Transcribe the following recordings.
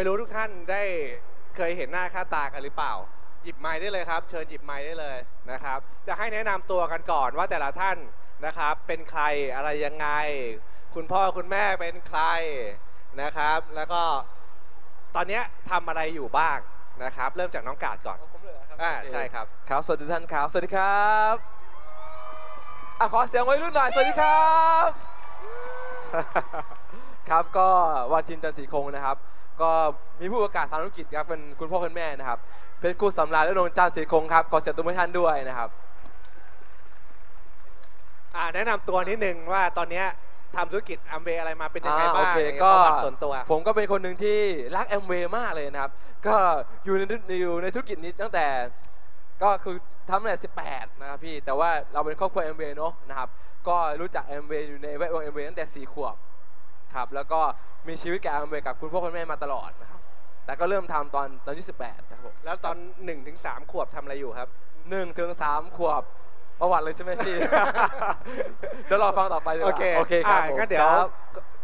ไม่รู้ทุกท่านได้เคยเห็นหน้าค่าตากันหรือเปล่าหยิบไมค์ได้เลยครับเชิญหยิบไมค์ได้เลยนะครับจะให้แนะนำตัวกันก่อนว่าแต่ละท่านนะครับเป็นใครอะไรยังไงคุณพ่อคุณแม่เป็นใครนะครับแล้วก็ตอนนี้ทำอะไรอยู่บ้างนะครับเริ่มจากน้องกาดก่อนใช่ครับครับสวัสดีท่านครับสวัสดีครับขอเสียงไว้รุ่นหน่อยสวัสดีครับครับก็วาชินจันทร์ศรีคงนะครับก็มีผู้ประกาศทางธุรกิจครับเป็นคุณพ่อคุณแม่นะครับเป็นครูสำราญและนงจันทร์ศรีคงครับขอเสียงตัวท่านด้วยนะครับแนะนำตัวนิดนึงว่าตอนนี้ทำธุรกิจแอมเวย์อะไรมาเป็นยังไงบ้างก็ส่วนตัวผมก็เป็นคนหนึ่งที่รักแอมเวย์มากเลยนะครับก็อยู่ในธุรกิจนี้ตั้งแต่ก็คือทำตั้งแต่18นะครับพี่แต่ว่าเราเป็นครอบครัวแอมเวย์เนาะนะครับก็รู้จักแอมเวย์อยู่ในแวดวงแอมเวย์ตั้งแต่4 ขวบครับแล้วก็มีชีวิตกับแอมเวย์กับคุณพ่อคุณแม่มาตลอดนะครับแต่ก็เริ่มทำตอนที่18ครับผมแล้วตอน 1-3 ขวบทำอะไรอยู่ครับ 1-3 ขวบประวัติเลยใช่ไหมพี่เดี๋ยวรอฟังต่อไปเลยโอเคครับก็เดี๋ยว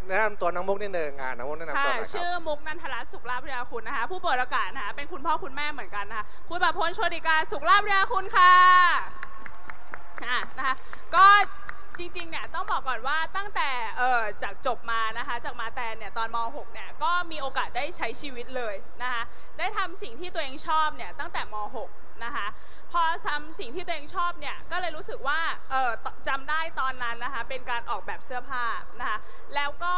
แนะนำตัวน้องมุกนิดนึงน้องมุกแนะนำตัวค่ะชื่อมุกนันทรัตน์สุขลาภวิทยาคุณนะคะผู้เปิดอากาศนะคะเป็นคุณพ่อคุณแม่เหมือนกันนะคะคุณประพลโชติกาสุขลาภวิทยาคุณค่ะนะคะก็จริงๆเนี่ยต้องบอกก่อนว่าตั้งแต่จากจบมานะคะจากมาแตนเนี่ยตอนม .6 เนี่ยก็มีโอกาสได้ใช้ชีวิตเลยนะคะได้ทำสิ่งที่ตัวเองชอบเนี่ยตั้งแต่ม .6 นะคะพอทำสิ่งที่ตัวเองชอบเนี่ยก็เลยรู้สึกว่าจำได้ตอนนั้นนะคะเป็นการออกแบบเสื้อผ้านะคะแล้วก็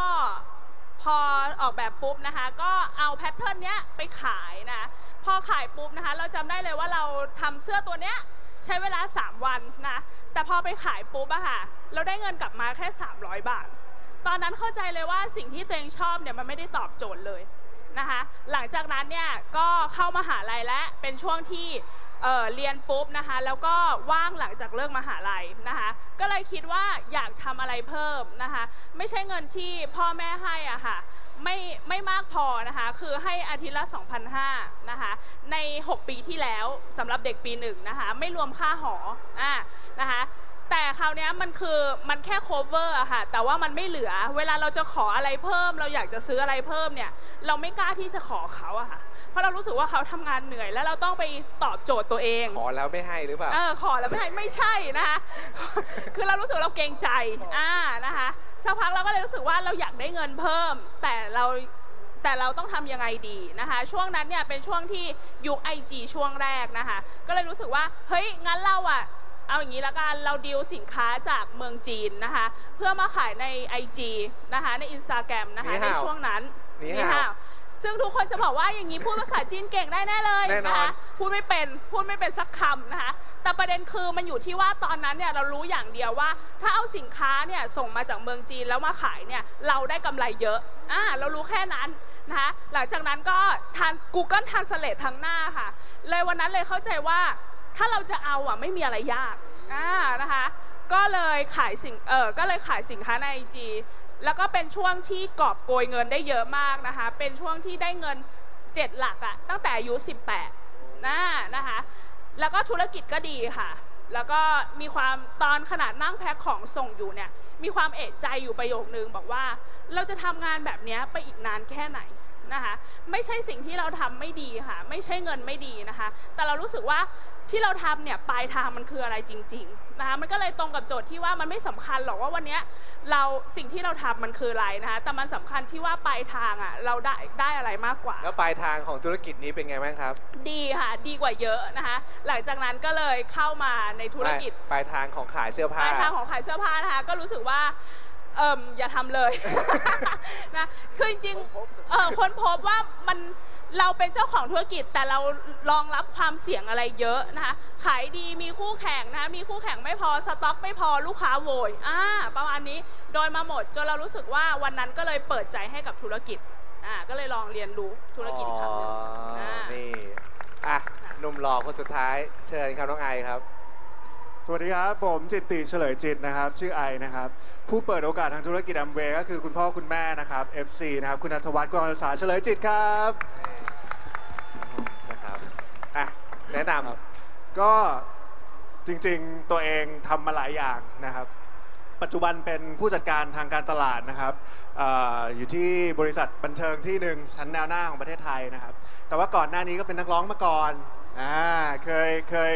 พอออกแบบปุ๊บนะคะก็เอาแพทเทิร์นเนี้ยไปขายนะพอขายปุ๊บนะคะเราจำได้เลยว่าเราทำเสื้อตัวเนี้ยใช้เวลา3 วันนะแต่พอไปขายปุ๊บอะค่ะเราได้เงินกลับมาแค่300 บาทตอนนั้นเข้าใจเลยว่าสิ่งที่ตัวเองชอบเนี่ยมันไม่ได้ตอบโจทย์เลยนะคะหลังจากนั้นเนี่ยก็เข้ามหาลัยและเป็นช่วงที่เรียนปุ๊บนะคะแล้วก็ว่างหลังจากเลิกมหาลัยนะคะก็เลยคิดว่าอยากทำอะไรเพิ่มนะคะไม่ใช่เงินที่พ่อแม่ให้อ่ะค่ะไม่มากพอนะคะคือให้อาทิตย์ละ 2,500 นะคะใน6 ปีที่แล้วสำหรับเด็กปี1นะคะไม่รวมค่าหอนะคะแต่คราวนี้มันแค่ cover อะค่ะแต่ว่ามันไม่เหลือเวลาเราจะขออะไรเพิ่มเราอยากจะซื้ออะไรเพิ่มเนี่ยเราไม่กล้าที่จะขอเขาอะค่ะเพราะเรารู้สึกว่าเขาทำงานเหนื่อยแล้วเราต้องไปตอบโจทย์ตัวเองขอแล้วไม่ให้หรือเปล่าขอแล้วไม่ให้ไม่ใช่นะคะ คือเรารู้สึกเราเกรงใจนะคะสักพักเราก็เลยรู้สึกว่าเราอยากได้เงินเพิ่มแต่เราต้องทำยังไงดีนะคะช่วงนั้นเนี่ยเป็นช่วงที่ยุค IG ช่วงแรกนะคะก็เลยรู้สึกว่าเฮ้ยงั้นเราอะเอาอย่างนี้ละกันเราดีลสินค้าจากเมืองจีนนะคะเพื่อมาขายใน IG นะคะใน Instagram นะคะในช่วงนั้นนี่ค่ะซึ่งทุกคนจะบอกว่าอย่างนี้พูดภาษาจีนเก่งได้แน่เลยนะคะพูดไม่เป็นสักคำนะคะแต่ประเด็นคือมันอยู่ที่ว่าตอนนั้นเนี่ยเรารู้อย่างเดียวว่าถ้าเอาสินค้าเนี่ยส่งมาจากเมืองจีนแล้วมาขายเนี่ยเราได้กำไรเยอะเรารู้แค่นั้นนะคะหลังจากนั้นก็ทาน Google Translate ทั้งหน้าค่ะเลยวันนั้นเลยเข้าใจว่าถ้าเราจะเอาอ่ะไม่มีอะไรยากนะคะก็เลยขายสินค้าใน IGแล้วก็เป็นช่วงที่กอบโกยเงินได้เยอะมากนะคะเป็นช่วงที่ได้เงิน7 หลักอะตั้งแต่อายุ18นะคะแล้วก็ธุรกิจก็ดีค่ะแล้วก็มีความตอนขนาดนั่งแพ็คของส่งอยู่เนี่ยมีความเอะใจอยู่ประโยคนึงบอกว่าเราจะทำงานแบบนี้ไปอีกนานแค่ไหนนะคะไม่ใช่สิ่งที่เราทำไม่ดีค่ะไม่ใช่เงินไม่ดีนะคะแต่เรารู้สึกว่าที่เราทำเนี่ยปลายทางมันคืออะไรจริงๆนะคะมันก็เลยตรงกับโจทย์ที่ว่ามันไม่สำคัญหรอกว่าวันนี้เราสิ่งที่เราทำมันคืออะไรนะคะแต่มันสำคัญที่ว่าปลายทางอ่ะเราได้อะไรมากกว่าแล้วปลายทางของธุรกิจนี้เป็นไงบ้างครับดีค่ะดีกว่าเยอะนะคะหลังจากนั้นก็เลยเข้ามาในธุรกิจปลายทางของขายเสื้อผ้าปลายทางของขายเสื้อผ้านะคะก็รู้สึกว่าอย่าทำเลยนะคือจริงคนพบว่ามันเราเป็นเจ้าของธุรกิจแต่เรารองรับความเสี่ยงอะไรเยอะนะคะขายดีมีคู่แข่งนะมีคู่แข่งไม่พอสต็อกไม่พอลูกค้าโวยประมาณนี้โดยมาหมดจนเรารู้สึกว่าวันนั้นก็เลยเปิดใจให้กับธุรกิจก็เลยลองเรียนรู้ธุรกิจอีกครั้งหนึ่งนี่หนุ่มหล่อคนสุดท้ายเชิญครับน้องไอครับสวัสดีครับผมจิตติเฉลยจิตนะครับชื่อไอนะครับผู้เปิดโอกาสทางธุรกิจแอมเวย์ก็คือคุณพ่อคุณแม่นะครับ FC นะครับคุณณัฐวัฒน์กองศาเฉลยจิตครับนะครับแนะนำก็จริงๆตัวเองทำมาหลายอย่างนะครับ ปัจจุบันเป็นผู้จัดการทางการตลาดนะครับอยู่ที่บริษัทบันเทิงที่หนึ่งชั้นแนวหน้าของประเทศไทยนะครับแต่ว่าก่อนหน้านี้ก็เป็นนักร้องมาก่อนเคย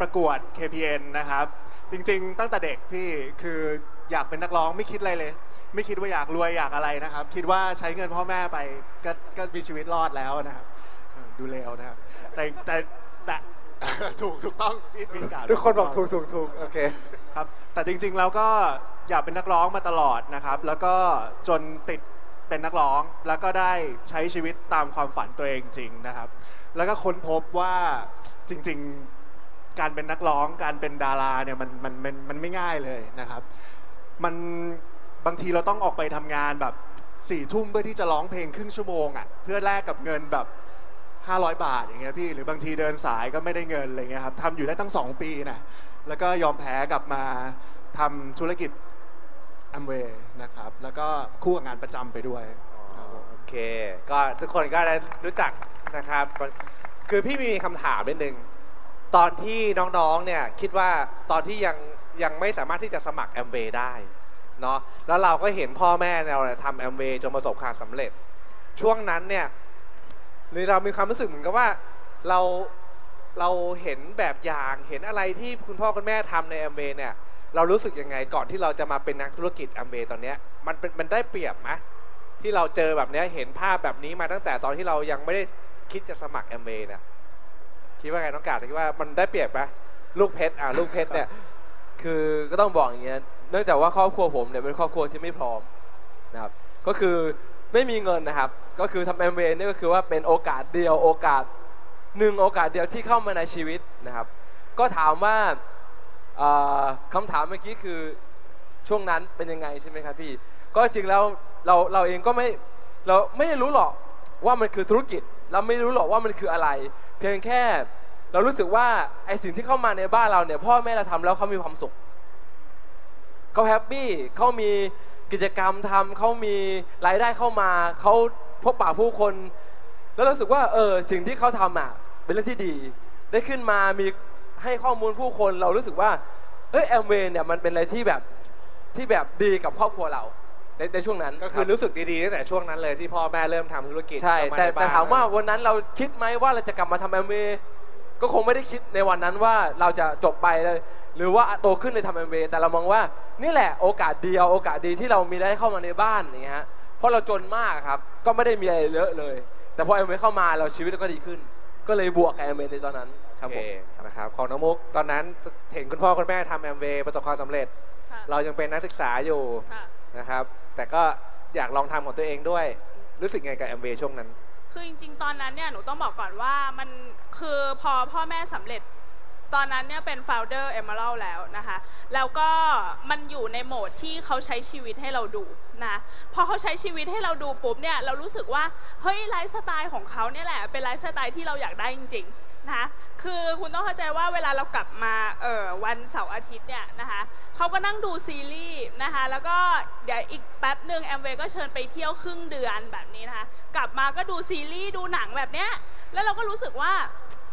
ประกวด KPN นะครับจริงๆตั้งแต่เด็กพี่คืออยากเป็นนักร้องไม่คิดอะไรเลยไม่คิดว่าอยากรวยอยากอะไรนะครับคิดว่าใช้เงินพ่อแม่ไปก็มีชีวิตรอดแล้วนะครับดูเลวนะครับแต่ถูกต้องพี่กาทุกคนบอกถูกโอเคครับแต่จริงๆแล้วก็อยากเป็นนักร้องมาตลอดนะครับแล้วก็จนติดเป็นนักร้องแล้วก็ได้ใช้ชีวิตตามความฝันตัวเองจริงนะครับแล้วก็ค้นพบว่าจริงๆการเป็นนักร้องการเป็นดาราเนี่ยมันไม่ง่ายเลยนะครับมันบางทีเราต้องออกไปทำงานแบบ4 ทุ่มเพื่อที่จะร้องเพลงครึ่งชั่วโมงอ่ะเพื่อแลกกับเงินแบบ500 บาทอย่างเงี้ยพี่หรือบางทีเดินสายก็ไม่ได้เงินอะไรเงี้ยครับทำอยู่ได้ตั้ง2 ปีนะแล้วก็ยอมแพ้กลับมาทำธุรกิจอัมเวย์นะครับแล้วก็คู่กับงานประจำไปด้วยโอเคก็ทุกคนก็ได้รู้จักนะครับคือพี่มีคำถามนิดนึงตอนที่น้องๆเนี่ยคิดว่าตอนที่ยังไม่สามารถที่จะสมัครแอมเวย์ได้เนาะแล้วเราก็เห็นพ่อแม่เราทำแอมเวย์จนประสบความสำเร็จช่วงนั้นเนี่ยหรือเรามีความรู้สึกเหมือนกับว่าเราเห็นแบบอย่างเห็นอะไรที่คุณพ่อคุณแม่ทำในแอมเวย์เนี่ยเรารู้สึกยังไงก่อนที่เราจะมาเป็นนักธุรกิจแอมเวย์ตอนนี้มันได้เปรียบไหมที่เราเจอแบบนี้เห็นภาพแบบนี้มาตั้งแต่ตอนที่เรายังไม่ได้คิดจะสมัครแอมเวย์นะคิดว่าไงน้องกาดคิดว่ามันได้เปรียบไหมลูกเพชรลูกเพชรเนี่ยคือก็ต้องบอกอย่างเงี้ยเนื่องจากว่าครอบครัวผมเนี่ยเป็นครอบครัวที่ไม่พร้อมนะครับก็คือไม่มีเงินนะครับก็คือทำแอมเวย์นี่ก็คือว่าเป็นโอกาสเดียวที่เข้ามาในชีวิตนะครับก็ถามว่าคำถามเมื่อกี้คือช่วงนั้นเป็นยังไงใช่ไหมครับพี่ก็จริงแล้วเราเองก็เราไม่รู้หรอกว่ามันคือธุรกิจเราไม่รู้หรอกว่ามันคืออะไรเพียงแค่เรารู้สึกว่าไอสิ่งที่เข้ามาในบ้านเราเนี่ยพ่อแม่เราทำแล้วเขามีความสุขเขาแฮปปี้เขามีกิจกรรมทำเขามีรายได้เข้ามาเขาพบปะผู้คนแล้วรู้สึกว่าสิ่งที่เขาทำอ่ะเป็นเรื่องที่ดีได้ขึ้นมามีให้ข้อมูลผู้คนเรารู้สึกว่าแอมเวย์เนี่ยมันเป็นอะไรที่แบบดีกับครอบครัวเราในช่วงนั้นก็คือรู้สึกดีๆตั้งแต่ช่วงนั้นเลยที่พ่อแม่เริ่มทำธุรกิจใช่แต่ถามว่าวันนั้นเราคิดไหมว่าเราจะกลับมาทำแอมเวย์ก็คงไม่ได้คิดในวันนั้นว่าเราจะจบไปเลยหรือว่าโตขึ้นในทำแอมเวย์แต่เรามองว่านี่แหละโอกาสดีที่เรามีได้เข้ามาในบ้านอย่างเงี้ยฮะเพราะเราจนมากครับก็ไม่ได้มีอะไรเยอะเลยแต่พอแอมเวย์เข้ามาเราชีวิตก็ดีขึ้นก็เลยบวกกับแอมเวย์ในตอนนั้นครับผมนะครับของน้องมุกตอนนั้นเห็นคุณพ่อคุณแม่ทำแอมเวย์ประสบความสำเร็จเรายังเป็นนักศึกษาอยู่นะครับแต่ก็อยากลองทำของตัวเองด้วยรู้สึกไงกับแอมเวย์ช่วงนั้นคือจริงๆตอนนั้นเนี่ยหนูต้องบอกก่อนว่ามันคือพอพ่อแม่สำเร็จตอนนั้นเนี่ยเป็น founder Emerald แล้วนะคะแล้วก็มันอยู่ในโหมดที่เขาใช้ชีวิตให้เราดูนะพอเขาใช้ชีวิตให้เราดูปุ๊บเนี่ยเรารู้สึกว่าเฮ้ยไลฟ์สไตล์ของเขาเนี่ยแหละเป็นไลฟ์สไตล์ที่เราอยากได้จริงๆนะคือคุณต้องเข้าใจว่าเวลาเรากลับมาวันเสาร์อาทิตย์เนี่ยนะคะเขาก็นั่งดูซีรีส์นะคะแล้วก็เดี๋ยวอีกแป๊บหนึ่งแอมเวย์ก็เชิญไปเที่ยวครึ่งเดือนแบบนี้นะคะกลับมาก็ดูซีรีส์ดูหนังแบบเนี้ยแล้วเราก็รู้สึกว่า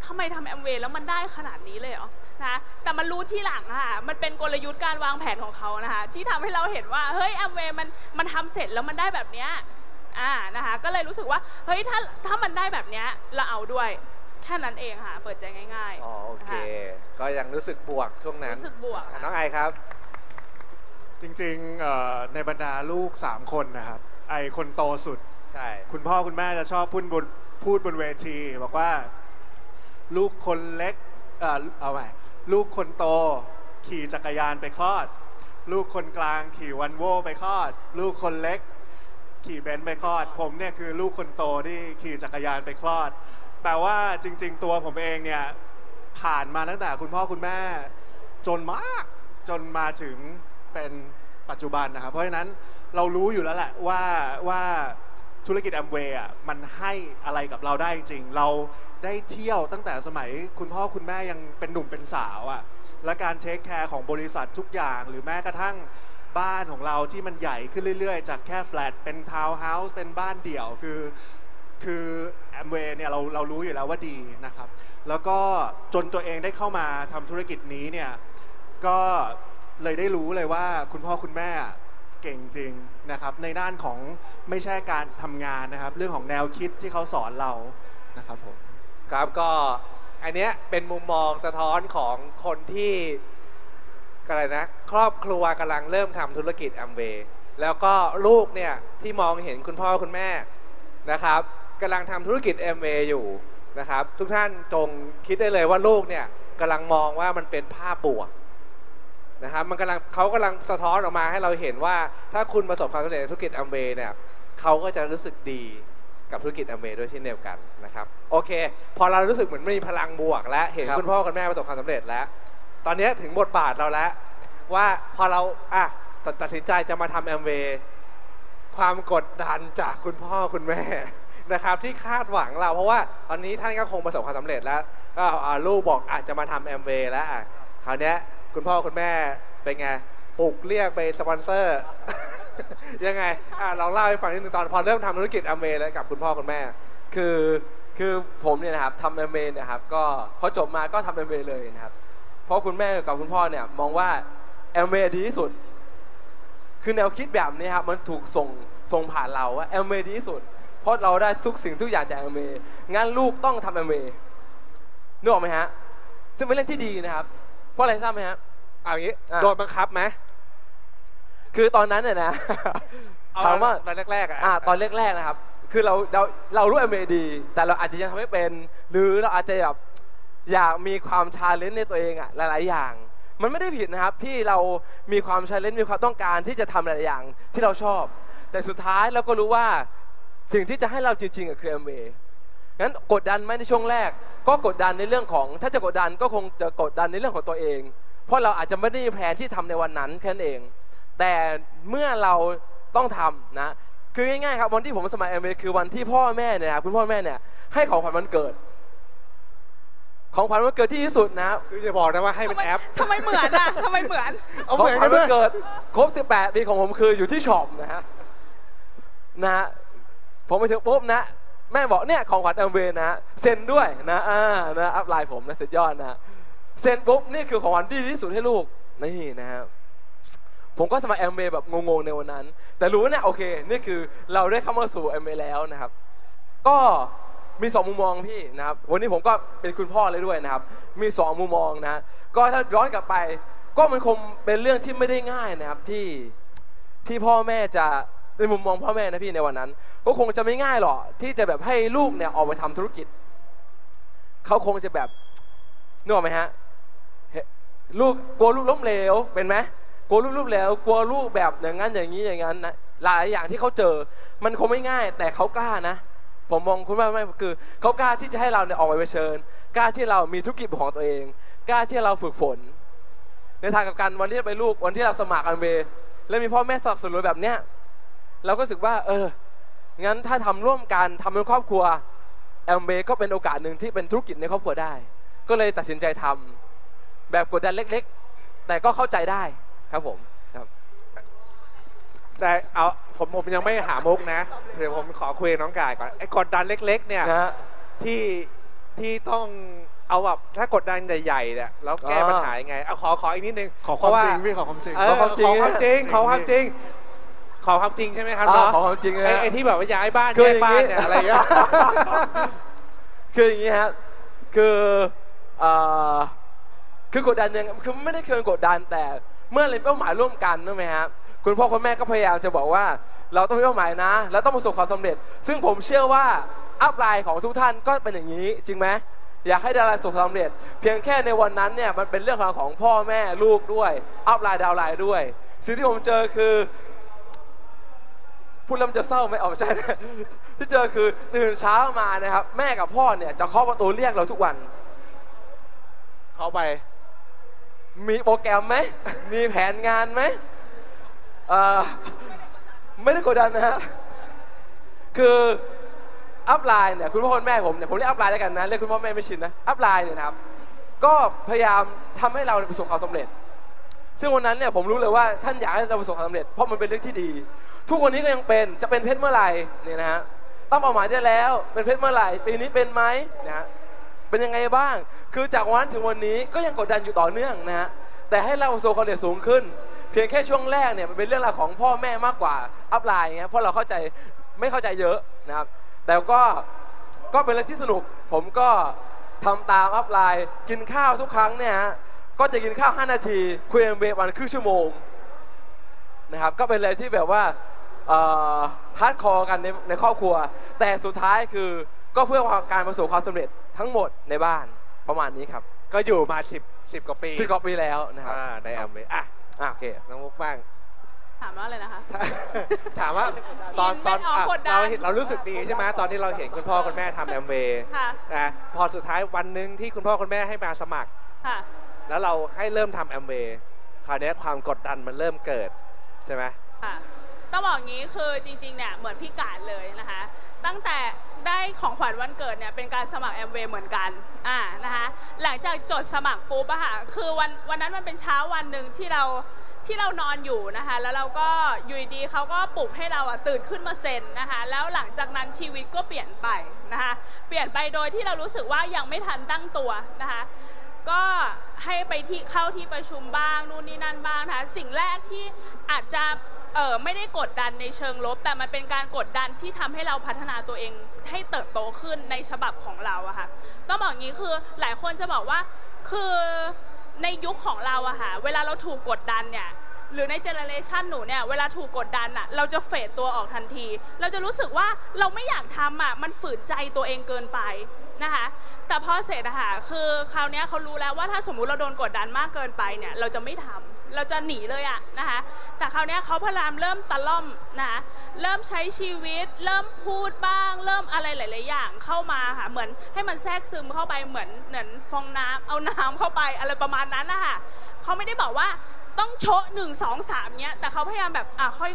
ทำไมทำแอมเวย์แล้วมันได้ขนาดนี้เลยเหรอนะแต่มันรู้ที่หลังค่ะมันเป็นกลยุทธ์การวางแผนของเขานะคะที่ทำให้เราเห็นว่าเฮ้ยแอมเวย์มันทำเสร็จแล้วมันได้แบบเนี้ยนะคะก็เลยรู้สึกว่าเฮ้ยถ้ามันได้แบบเนี้ยเราเอาด้วยแค่นั้นเองค่ะเปิดใจง่ายๆอ๋อโอเคก็ยังรู้สึกบวกช่วงนั้นรู้สึกบวกน้องไอครับจริงๆในบรรดาลูก3 คนนะครับไอคนโตสุดใช่คุณพ่อคุณแม่จะชอบพูดบนเวทีบอกว่าลูกคนเล็กลูกคนโตขี่จักรยานไปคลอดลูกคนกลางขี่วันโว่ไปคลอดลูกคนเล็กขี่เบนซ์ไปคลอดผมเนี่ยคือลูกคนโตที่ขี่จักรยานไปคลอดแปลว่าจริงๆตัวผมเองเนี่ยผ่านมาตั้งแต่คุณพ่อคุณแม่จนมากจนมาถึงเป็นปัจจุบันนะครับเพราะฉะนั้นเรารู้อยู่แล้วแหละว่าธุรกิจแอมเวย์มันให้อะไรกับเราได้จริงเราได้เที่ยวตั้งแต่สมัยคุณพ่อคุณแม่ยังเป็นหนุ่มเป็นสาวและการเทคแคร์ของบริษัททุกอย่างหรือแม้กระทั่งบ้านของเราที่มันใหญ่ขึ้นเรื่อยๆจากแค่แฟลตเป็นทาวน์เฮาส์เป็นบ้านเดี่ยวคือแอมเวย์เนี่ยเรารู้อยู่แล้วว่าดีนะครับแล้วก็จนตัวเองได้เข้ามาทำธุรกิจนี้เนี่ยก็ เลยได้รู้เลยว่าคุณพ่อคุณแม่เก่งจริงนะครับในด้านของไม่ใช่การทำงานนะครับเรื่องของแนวคิดที่เขาสอนเรานะครับผมครับก็อันเนี้ยเป็นมุมมองสะท้อนของคนที่อะไรนะครอบครัวกำลังเริ่มทำธุรกิจแอมเวย์แล้วก็ลูกเนี่ยที่มองเห็นคุณพ่อคุณแม่นะครับกำลังทำธุรกิจแอมเวย์อยู่นะครับทุกท่านจงคิดได้เลยว่าลูกเนี่ยกำลังมองว่ามันเป็นภาพบวกนะครับมันกำลังเขากำลังสะท้อนออกมาให้เราเห็นว่าถ้าคุณประสบความสำเร็จในธุรกิจแอมเวย์เนี่ยเขาก็จะรู้สึกดีกับธุรกิจแอมเวย์ด้วยเช่นเดียวกันนะครับโอเคพอเรารู้สึกเหมือนมีพลังบวกและเห็นคุณพ่อคุณแม่ประสบความสำเร็จแล้วตอนนี้ถึงบทบาทเราแล้วว่าพอเราตัดสินใจจะมาทำแอมเวย์ความกดดันจากคุณพ่อคุณแม่นะครับที่คาดหวังเราเพราะว่าตอนนี้ท่านก็คงประสบความสำเร็จแล้วก็ลูกบอกอาจจะมาทำแอมเวย์แล้วคราวนี้คุณพ่อคุณแม่เป็นไงปลุกเรียกไปสปอนเซอร์ยังไงเราเล่าให้ฟังนิดนึงตอนพอเริ่มทำธุรกิจแอมเวย์แล้วกับคุณพ่อคุณแม่คือผมเนี่ยนะครับทำแอมเวย์นะครับก็พอจบมาก็ทำแอมเวย์เลยนะครับเพราะคุณแม่กับคุณพ่อเนี่ยมองว่าแอมเวย์ดีที่สุดคือแนวคิดแบบนี้ครับมันถูกส่งผ่านเราว่าแอมเวย์ดีที่สุดเพราะเราได้ทุกสิ่งทุกอย่างจากแอมเวย์งานลูกต้องทำแอมเวย์นึกออกไหมฮะซึ่งเป็นเรื่องที่ดีนะครับเพราะอะไรทราบไหมฮะเอาอย่างนี้โดนบังคับไหมคือตอนนั้นเนี่ยนะถามว่าตอนแรกๆตอนแรกๆนะครับคือเรารู้แอมเวย์ดีแต่เราอาจจะยังทำไม่เป็นหรือเราอาจจะแบบอยากมีความชาเลนจ์ในตัวเองหลายๆอย่างมันไม่ได้ผิดนะครับที่เรามีความชาเลนจ์มีความต้องการที่จะทำหลายอย่างที่เราชอบแต่สุดท้ายเราก็รู้ว่าสิ่งที่จะให้เราจริงๆคือแอมเวย์งั้นกดดันไหมในช่วงแรกก็กดดันในเรื่องของถ้าจะกดดันก็คงจะกดดันในเรื่องของตัวเองเพราะเราอาจจะไม่ได้มีแผนที่ทำในวันนั้นแค่นั้นเองแต่เมื่อเราต้องทำนะคือง่ายๆครับวันที่ผมสมัครแอมเวย์คือวันที่พ่อแม่เนี่ยคุณพ่อแม่เนี่ยให้ของขวัญวันเกิดของขวัญวันเกิดที่สุดนะคือจะบอกนะว่าให้เป็นแอปทำไมเหมือนอ่ะทำไมเหมือนของขวัญวันเกิดครบ18ปีของผมคืออยู่ที่ช็อปนะฮะผมไปถึงปุ๊บนะแม่บอกเนี่ยของขวัญแอมเวย์นะเซ็นด้วยนะอัพไลน์ผมนะสุดยอดนะเซ็นปุ๊บนี่คือของขวัญที่ดีที่สุดให้ลูกนี่นะครับผมก็สมัครแอมเวย์แบบงงๆในวันนั้นแต่รู้นะโอเคนี่คือเราได้เข้ามาสู่แอมเวย์แล้วนะครับก็มี2มุมมองพี่นะครับวันนี้ผมก็เป็นคุณพ่อเลยด้วยนะครับมี2มุมมองนะก็ถ้าย้อนกลับไปก็มันคงเป็นเรื่องที่ไม่ได้ง่ายนะครับที่พ่อแม่จะในมุมมองพ่อแม่นะพี่ในวันนั้นก็คงจะไม่ง่ายหรอกที่จะแบบให้ลูกเนี่ยออกไปทำธุรกิจเขาคงจะแบบนึกออกไหมฮะลูกกลัวลูกล้มเหลวเป็นไหมกลัวลูกล้มเหลวกลัวลูกแบบอย่างนั้นอย่างนี้อย่างนั้นนะหลายอย่างที่เขาเจอมันคงไม่ง่ายแต่เขากล้านะผมมองคุณแม่ไม่คือเขากล้าที่จะให้เราเนี่ยออกไปเผชิญกล้าที่เรามีธุรกิจของตัวเองกล้าที่เราฝึกฝนในทางกับการวันที่ไปลูกวันที่เราสมัครอันเวแล้วมีพ่อแม่สนับสนุนแบบเนี้ยเราก็รู้สึกว่างั้นถ้าทำร่วมกันทำเป็นครอบครัวแอมเวย์ก็เป็นโอกาสหนึ่งที่เป็นธุรกิจในครอบครัวได้ก็เลยตัดสินใจทำแบบกดดันเล็กๆแต่ก็เข้าใจได้ครับผมครับแต่เอาผมยังไม่หามุกนะเดี๋ยวผมขอคุยน้องกายก่อนไอ้กดดันเล็กๆเนี่ยที่ต้องเอาแบบถ้ากดดันใหญ่ๆเนี่ยแล้วแก้ปัญหายังไงเอาขออีกนิดนึงขอความจริงพี่ขอความจริงขอความจริงขอความจริงใช่ไหมครับขอความจริงเลยไอ้ที่แบบว่าย้ายบ้านเนี่ยอะไรเงี้ยคืออย่างนี้ฮะคือกดดันเนี่ยคือไม่ได้เชิงกดดันแต่เมื่อเราเป้าหมายร่วมกันใช่ไหมครับคุณพ่อคุณแม่ก็พยายามจะบอกว่าเราต้องมีเป้าหมายนะแล้วต้องประสบความสำเร็จซึ่งผมเชื่อว่าอัพไลน์ของทุกท่านก็เป็นอย่างนี้จริงไหมอยากให้ดาราประสบความสำเร็จเพียงแค่ในวันนั้นเนี่ยมันเป็นเรื่องของพ่อแม่ลูกด้วยอัพไลน์ดาวไลน์ด้วยสิ่งที่ผมเจอคือพูดแล้วมันจะเศร้าไหมเอาใช่ที่เจอคือตื่นเช้ามานะครับแม่กับพ่อเนี่ยจะเคาะประตูเรียกเราทุกวันเข้าไปมีโปรแกรมไหมมีแผนงานไหมไม่ได้กดดันนะฮะคืออัพไลน์เนี่ยคุณพ่อคุณแม่ผมเรียกอัพไลน์แล้วกันนะเรียกคุณพ่อแม่ไม่ชินนะอัพไลน์เนี่ยนะครับก็พยายามทำให้เราประสบความสำเร็จซึ่งวันนั้นเนี่ยผมรู้เลยว่าท่านอยากให้เราประสบความสำเร็จเพราะมันเป็นเรื่องที่ดีทุกวันนี้ก็ยังเป็นจะเป็นเพชรเมื่อไหร่เนี่ยนะฮะตั้งเป้าหมายได้แล้วเป็นเพชรเมื่อไหร่ปีนี้เป็นไหมนะฮะเป็นยังไงบ้างคือจากวันถึงวันนี้ก็ยังกดดันอยู่ต่อเนื่องนะฮะ แต่ให้เราประสบความสำเร็จสูงขึ้นเพียงแค่ช่วงแรกเนี่ยมันเป็นเรื่องราวของพ่อแม่มากกว่าอัพไลน์เงี้ยเพราะเราเข้าใจไม่เข้าใจเยอะนะครับแต่ก็เป็นเรื่องที่สนุกผมก็ทำตามอัพไลน์กินข้าวทุกครั้งเนี่ยก็จะกินข้าว5 นาทีคุยMVวันครึ่งชั่วโมงนะครับก็เป็นอะไรที่แบบว่าฮาร์ดคอร์กันในครอบครัวแต่สุดท้ายคือก็เพื่อการประสบความสำเร็จทั้งหมดในบ้านประมาณนี้ครับก็อยู่มา10กว่าปีแล้วนะครับได้เอาไปโอเคน้องมุกบ้างถามว่าอะไรนะคะถามว่าตอนเรารู้สึกดีใช่ไหมตอนที่เราเห็นคุณพ่อคุณแม่ทำMVนะพอสุดท้ายวันหนึ่งที่คุณพ่อคุณแม่ให้มาสมัครแล้วเราให้เริ่มทำMVคราวนี้ความกดดันมันเริ่มเกิดใช่ไหมต้องบอกงี้คือจริงๆเนี่ยเหมือนพี่กาดเลยนะคะตั้งแต่ได้ของขวัญวันเกิดเนี่ยเป็นการสมัครMVเหมือนกันนะคะหลังจากจดสมัครปุ๊บอะค่ะคือวันนั้นมันเป็นเช้าวันหนึ่งที่เรานอนอยู่นะคะแล้วเราก็อยู่ดีเขาก็ปลุกให้เราตื่นขึ้นมาเซ็นนะคะแล้วหลังจากนั้นชีวิตก็เปลี่ยนไปนะคะเปลี่ยนไปโดยที่เรารู้สึกว่ายังไม่ทันตั้งตัวนะคะก็ให้ไปที่เข้าที่ประชุมบ้างนู่นนี่นั่นบ้างนะคะสิ่งแรกที่อาจจะไม่ได้กดดันในเชิงลบแต่มันเป็นการกดดันที่ทำให้เราพัฒนาตัวเองให้เติบโตขึ้นในฉบับของเราอะค่ะต้องบอกงี้คือหลายคนจะบอกว่าคือในยุคของเราอะค่ะเวลาเราถูกกดดันเนี่ยหรือในเจเนเรชันหนูเนี่ยเวลาถูกกดดันอะเราจะเฟดตัวออกทันทีเราจะรู้สึกว่าเราไม่อยากทำอะมันฝืนใจตัวเองเกินไปนะคะแต่พอเสร็จอะค่ะคือคราวนี้เขารู้แล้วว่าถ้าสมมุติเราโดนกดดันมากเกินไปเนี่ยเราจะไม่ทำเราจะหนีเลยอะนะคะแต่คราวนี้เขาพยายามเริ่มตะล่อมนะคะเริ่มใช้ชีวิตเริ่มพูดบ้างเริ่มอะไรหลายๆอย่างเข้ามาค่ะเหมือนให้มันแทรกซึมเข้าไปเหมือนฟองน้ำเอาน้ำเข้าไปอะไรประมาณนั้นนะคะเขาไม่ได้บอกว่าต้องโชะ1 2 3เนี้ยแต่เขาพยายามแบบค่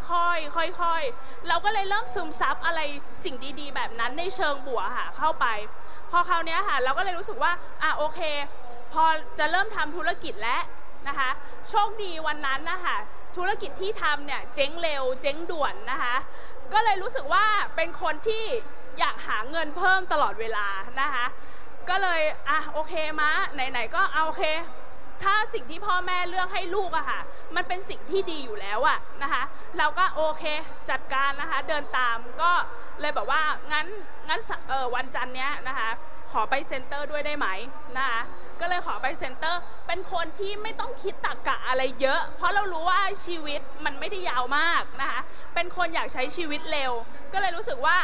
อยๆค่อยๆเราก็เลยเริ่มซึมซับอะไรสิ่งดีๆแบบนั้นในเชิงบวกค่ะเข้าไปพอคราวนี้ค่ะเราก็เลยรู้สึกว่าโอเคพอจะเริ่มทำธุรกิจแล้วนะคะโชคดีวันนั้นนะคะธุรกิจที่ทำเนี่ยเจ๊งเร็วเจ๊งด่วนนะคะก็เลยรู้สึกว่าเป็นคนที่อยากหาเงินเพิ่มตลอดเวลานะคะก็เลยโอเคมาไหนๆก็เอาโอเคถ้าสิ่งที่พ่อแม่เลือกให้ลูกอะค่ะมันเป็นสิ่งที่ดีอยู่แล้วอะนะคะเราก็โอเคจัดการนะคะเดินตามก็เลยบอกว่างั้นวันจันทร์เนี้ยนะคะขอไปเซ็นเตอร์ด้วยได้ไหมนะคะก็เลยขอไปเซ็นเตอร์เป็นคนที่ไม่ต้องคิดตรรกะอะไรเยอะเพราะเรารู้ว่าชีวิตมันไม่ได้ยาวมากนะคะเป็นคนอยากใช้ชีวิตเร็วก็เลยรู้สึกว่า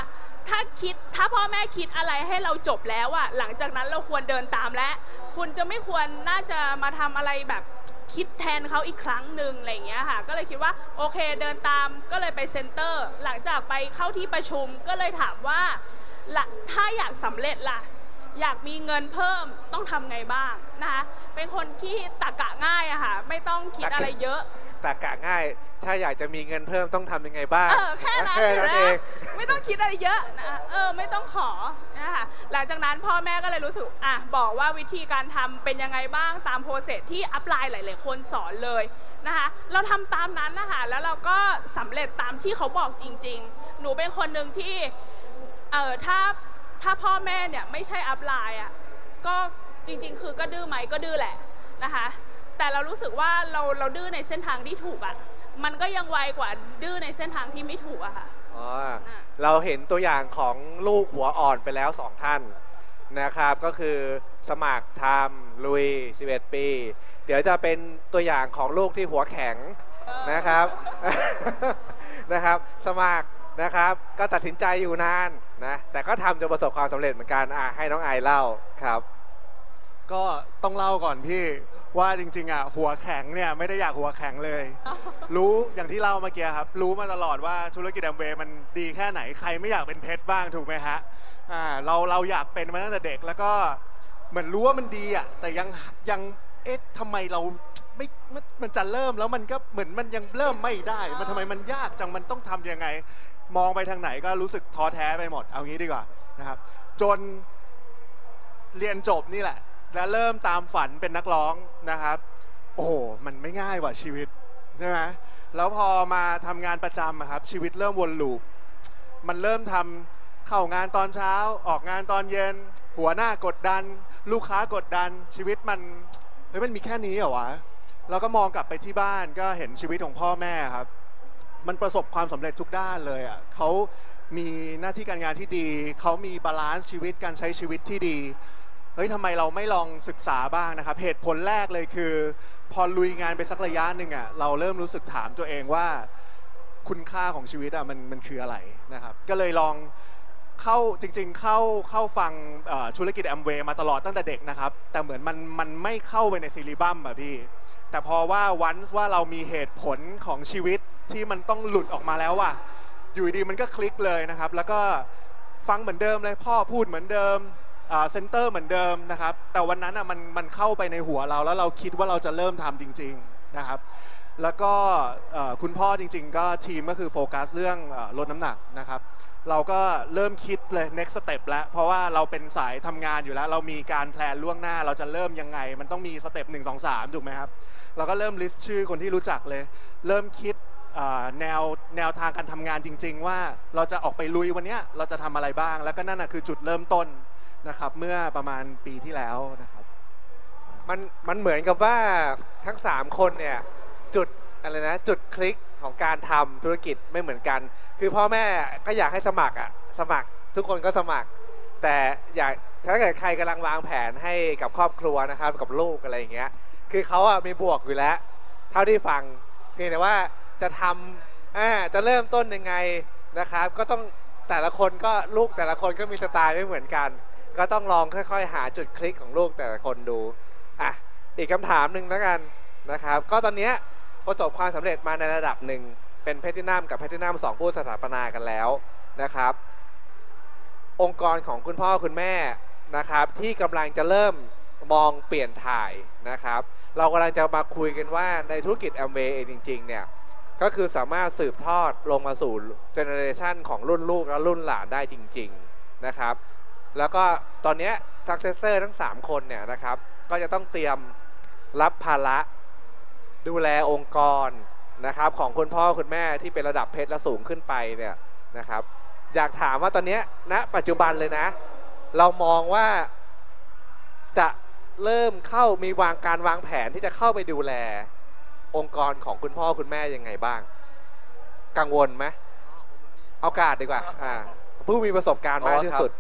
ถ้าพ่อแม่คิดอะไรให้เราจบแล้วอะหลังจากนั้นเราควรเดินตามแล้วคุณจะไม่ควรน่าจะมาทำอะไรแบบคิดแทนเขาอีกครั้งหนึ่งอะไรอย่างเงี้ยค่ะก็เลยคิดว่าโอเคเดินตามก็เลยไปเซ็นเตอร์หลังจากไปเข้าที่ประชุมก็เลยถามว่าถ้าอยากสำเร็จล่ะอยากมีเงินเพิ่มต้องทำไงบ้างนะคะเป็นคนที่ตรรกะง่ายอะค่ะไม่ต้องคิดอะไรเยอะตรรกะง่ายถ้าอยากจะมีเงินเพิ่มต้องทำยังไงบ้างแค่นั้นเองไม่ต้องคิดอะไรเยอะนะไม่ต้องขอนะคะหลังจากนั้นพ่อแม่ก็เลยรู้สึกบอกว่าวิธีการทำเป็นยังไงบ้างตามโปรเซสที่อัพไลน์หลายๆคนสอนเลยนะคะเราทำตามนั้นนะคะแล้วเราก็สำเร็จตามที่เขาบอกจริงๆหนูเป็นคนหนึ่งที่ถ้าพ่อแม่เนี่ยไม่ใช่อัพไลน์อะก็จริงๆคือก็ดื้อไหมก็ดื้อแหละนะคะแต่เรารู้สึกว่าเราดื้อในเส้นทางที่ถูกอะมันก็ยังไวกว่าดื้อในเส้นทางที่ไม่ถูกอะค่ะเราเห็นตัวอย่างของลูกหัวอ่อนไปแล้ว2ท่านนะครับก็คือสมัครทำลุย11ปีเดี๋ยวจะเป็นตัวอย่างของลูกที่หัวแข็งนะครับ นะครับสมัครนะครับก็ตัดสินใจอยู่นานนะแต่ก็ทำจนประสบความสำเร็จเหมือนกันให้น้องไอเล่าครับก็ต้องเล่าก่อนพี่ว่าจริงๆหัวแข็งเนี่ยไม่ได้อยากหัวแข็งเลย รู้อย่างที่เล่าเมื่อกี้ครับรู้มาตลอดว่าธุรกิจMVมันดีแค่ไหนใครไม่อยากเป็นเพชรบ้างถูกไหมฮะเราอยากเป็นมาตั้งแต่เด็กแล้วก็เหมือนรู้ว่ามันดีแต่ยังเอ๊ะทำไมเรามันจะเริ่มแล้วมันก็เหมือนมันยังเริ่มไม่ได้มันทำไมมันยากจังมันต้องทำยังไงมองไปทางไหนก็รู้สึกท้อแท้ไปหมดเอางี้ดีกว่านะครับจนเรียนจบนี่แหละแล้วเริ่มตามฝันเป็นนักร้องนะครับโอ้โหมันไม่ง่ายว่ะชีวิตใช่ไหมแล้วพอมาทำงานประจำครับชีวิตเริ่มวนลูปมันเริ่มทำเข้างานตอนเช้าออกงานตอนเย็นหัวหน้ากดดันลูกค้ากดดันชีวิตมันมีแค่นี้เหรอวะ แล้วก็มองกลับไปที่บ้านก็เห็นชีวิตของพ่อแม่ครับมันประสบความสำเร็จทุกด้านเลยอ่ะเขามีหน้าที่การงานที่ดีเขามีบาลานซ์ชีวิตการใช้ชีวิตที่ดีเฮ้ยทำไมเราไม่ลองศึกษาบ้างนะครับเหตุผลแรกเลยคือพอลุยงานไปสักระยะหนึ่งอ่ะเราเริ่มรู้สึกถามตัวเองว่าคุณค่าของชีวิตอ่ะมันคืออะไรนะครับก็เลยลองเข้าจริงๆเข้าฟังธุรกิจแอมเวย์มาตลอดตั้งแต่เด็กนะครับแต่เหมือนมันไม่เข้าไปในซีรีบัมอ่ะพี่แต่พอว่าวันว่าเรามีเหตุผลของชีวิตที่มันต้องหลุดออกมาแล้วว่ะอยู่ดีมันก็คลิกเลยนะครับแล้วก็ฟังเหมือนเดิมเลยพ่อพูดเหมือนเดิมเซ็นเตอร์เหมือนเดิมนะครับแต่วันนั้นอ่ะมันเข้าไปในหัวเราแล้วเราคิดว่าเราจะเริ่มทำจริงๆนะครับแล้วก็คุณพ่อจริงๆก็ทีมก็คือโฟกัสเรื่องลดน้ำหนักนะครับเราก็เริ่มคิดเลย next step แล้วเพราะว่าเราเป็นสายทำงานอยู่แล้วเรามีการแพลนล่วงหน้าเราจะเริ่มยังไงมันต้องมีสเต็ป 1, 2, 3ถูกไหมครับเราก็เริ่มลิสต์ชื่อคนที่รู้จักเลยเริ่มคิดแนวทางการทำงานจริงๆว่าเราจะออกไปลุยวันนี้เราจะทำอะไรบ้างแล้วก็นั่นนะคือจุดเริ่มต้นนะครับเมื่อประมาณปีที่แล้วนะครับมันเหมือนกับว่าทั้ง3คนเนี่ยจุดอะไรนะจุดคลิกของการทำธุรกิจไม่เหมือนกันคือพ่อแม่ก็อยากให้สมัครอ่ะสมัครทุกคนก็สมัครแต่อยากถ้าเกิดใครกำลังวางแผนให้กับครอบครัวนะครับกับลูกอะไรอย่างเงี้ยคือเขาอ่ะมีบวกอยู่แล้วเท่าที่ฟังเพียงแต่ว่าจะทำจะเริ่มต้นยังไงนะครับก็ต้องแต่ละคนก็ลูกแต่ละคนก็มีสไตล์ไม่เหมือนกันก็ต้องลองค่อยๆหาจุดคลิกของลูกแต่ละคนดูอ่ะอีกคำถามหนึ่งแล้วกันนะครับก็ตอนเนี้ยประสบความสำเร็จมาในระดับหนึ่งเป็นแพลทินัมกับแพลทินัม2ผู้สถาปนากันแล้วนะครับองค์กรของคุณพ่อคุณแม่นะครับที่กำลังจะเริ่มมองเปลี่ยนถ่ายนะครับเรากำลังจะมาคุยกันว่าในธุรกิจแอมเวย์จริงๆเนี่ยก็คือสามารถสืบทอดลงมาสู่เจเนอเรชันของรุ่นลูกและรุ่นหลานได้จริงๆนะครับแล้วก็ตอนนี้ซักเซสเซอร์ทั้ง3คนเนี่ยนะครับก็จะต้องเตรียมรับภาระดูแลองค์กรนะครับของคุณพ่อคุณแม่ที่เป็นระดับเพชรและสูงขึ้นไปเนี่ยนะครับอยากถามว่าตอนนี้ณปัจจุบันเลยนะเรามองว่าจะเริ่มเข้ามีการวางแผนที่จะเข้าไปดูแลองค์กรของคุณพ่อคุณแม่ยังไงบ้างกังวลไหมเอาการดีกว่าผู้มีประสบการณ์มากที่สุด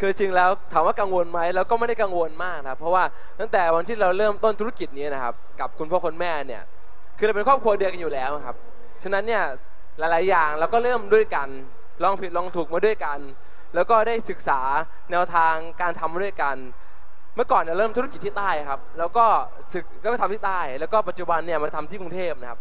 คือจริงแล้วถามว่ากังวลไหมเราก็ไม่ได้กังวลมากนะเพราะว่าตั้งแต่วันที่เราเริ่มต้นธุรกิจนี้นะครับกับคุณพ่อคุณแม่เนี่ยคือเราเป็นครอบครัวเดียวกันอยู่แล้วครับฉะนั้นเนี่ยหลายๆอย่างเราก็เริ่มด้วยกันลองผิดลองถูกมาด้วยกันแล้วก็ได้ศึกษาแนวทางการทำมาด้วยกันเมื่อก่อนเราเริ่มธุรกิจที่ใต้ครับแล้วก็ทำที่ใต้แล้วก็ปัจจุบันเนี่ยมาทำที่กรุงเทพนะครับ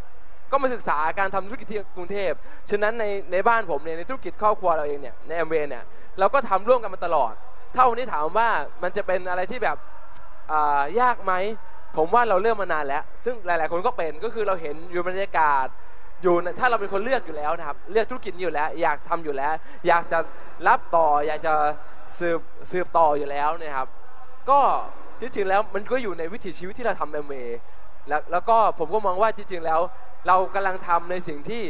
ก็มาศึกษาการทำธุรกิจที่กรุงเทพฉะนั้นในบ้านผมเนี่ยในธุรกิจครอบครัวเราเองเนี่ยในแอมเวย์เนี่ยเราก็ทำร่วมกันมาตลอดถ้าวันนี้ถามว่ามันจะเป็นอะไรที่แบบยากไหมผมว่าเราเริ่มมานานแล้วซึ่งหลายๆคนก็เป็นก็คือเราเห็นอยู่บรรยากาศอยู่ถ้าเราเป็นคนเลือกอยู่แล้วนะครับเลือกธุรกิจอยู่แล้วอยากทำอยู่แล้วอยากจะรับต่ออยากจะสืบต่ออยู่แล้วนะครับก็จริงๆแล้วมันก็อยู่ในวิถีชีวิตที่เราทำแอมเวย์แล้วก็ผมก็มองว่าจริงๆแล้วเรากำลังทำในสิ่งที่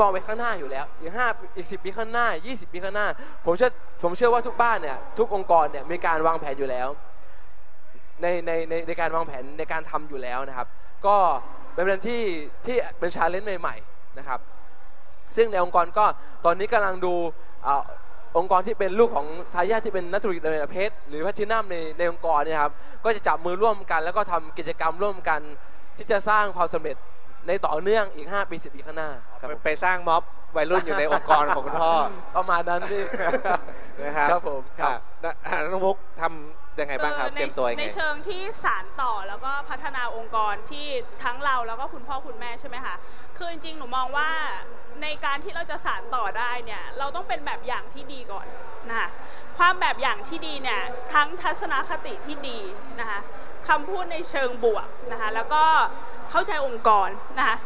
มองไปข้างหน้าอยู่แล้วอีก10 ปีข้างหน้า20 ปีข้างหน้าผมเชื่อว่าทุกบ้านเนี่ยทุกองค์กรเนี่ยมีการวางแผนอยู่แล้วในการวางแผนในการทำอยู่แล้วนะครับก็เป็นเรื่องที่เป็นชาเลนจ์ใหม่ๆนะครับซึ่งในองค์กรก็ตอนนี้กำลังดูองค์กรที่เป็นลูกของทายาทที่เป็นนักธุรกิจระดับเพชรหรือแพลทินัมในองค์กรเนี่ยครับก็จะจับมือร่วมกันแล้วก็ทำกิจกรรมร่วมกันที่จะสร้างความสำเร็จในต่อเนื่องอีก5 ปี 10 ปีข้างหน้าไปสร้างม็อบวัยรุ่นอยู่ในองค์กรของคุณพ่อประมาณนั้นพี่นะครับครับผมครับน้องมุกทำยังไงบ้างครับเตรียมตัวยังไงในเชิงที่สานต่อแล้วก็พัฒนาองค์กรที่ทั้งเราแล้วก็คุณพ่อคุณแม่ใช่ไหมคะคือจริงๆหนูมองว่าในการที่เราจะสานต่อได้เนี่ยเราต้องเป็นแบบอย่างที่ดีก่อนนะคะความแบบอย่างที่ดีเนี่ยทั้งทัศนคติที่ดีนะคะคำพูดในเชิงบวกนะคะแล้วก็เข้าใจองค์กรนะคะ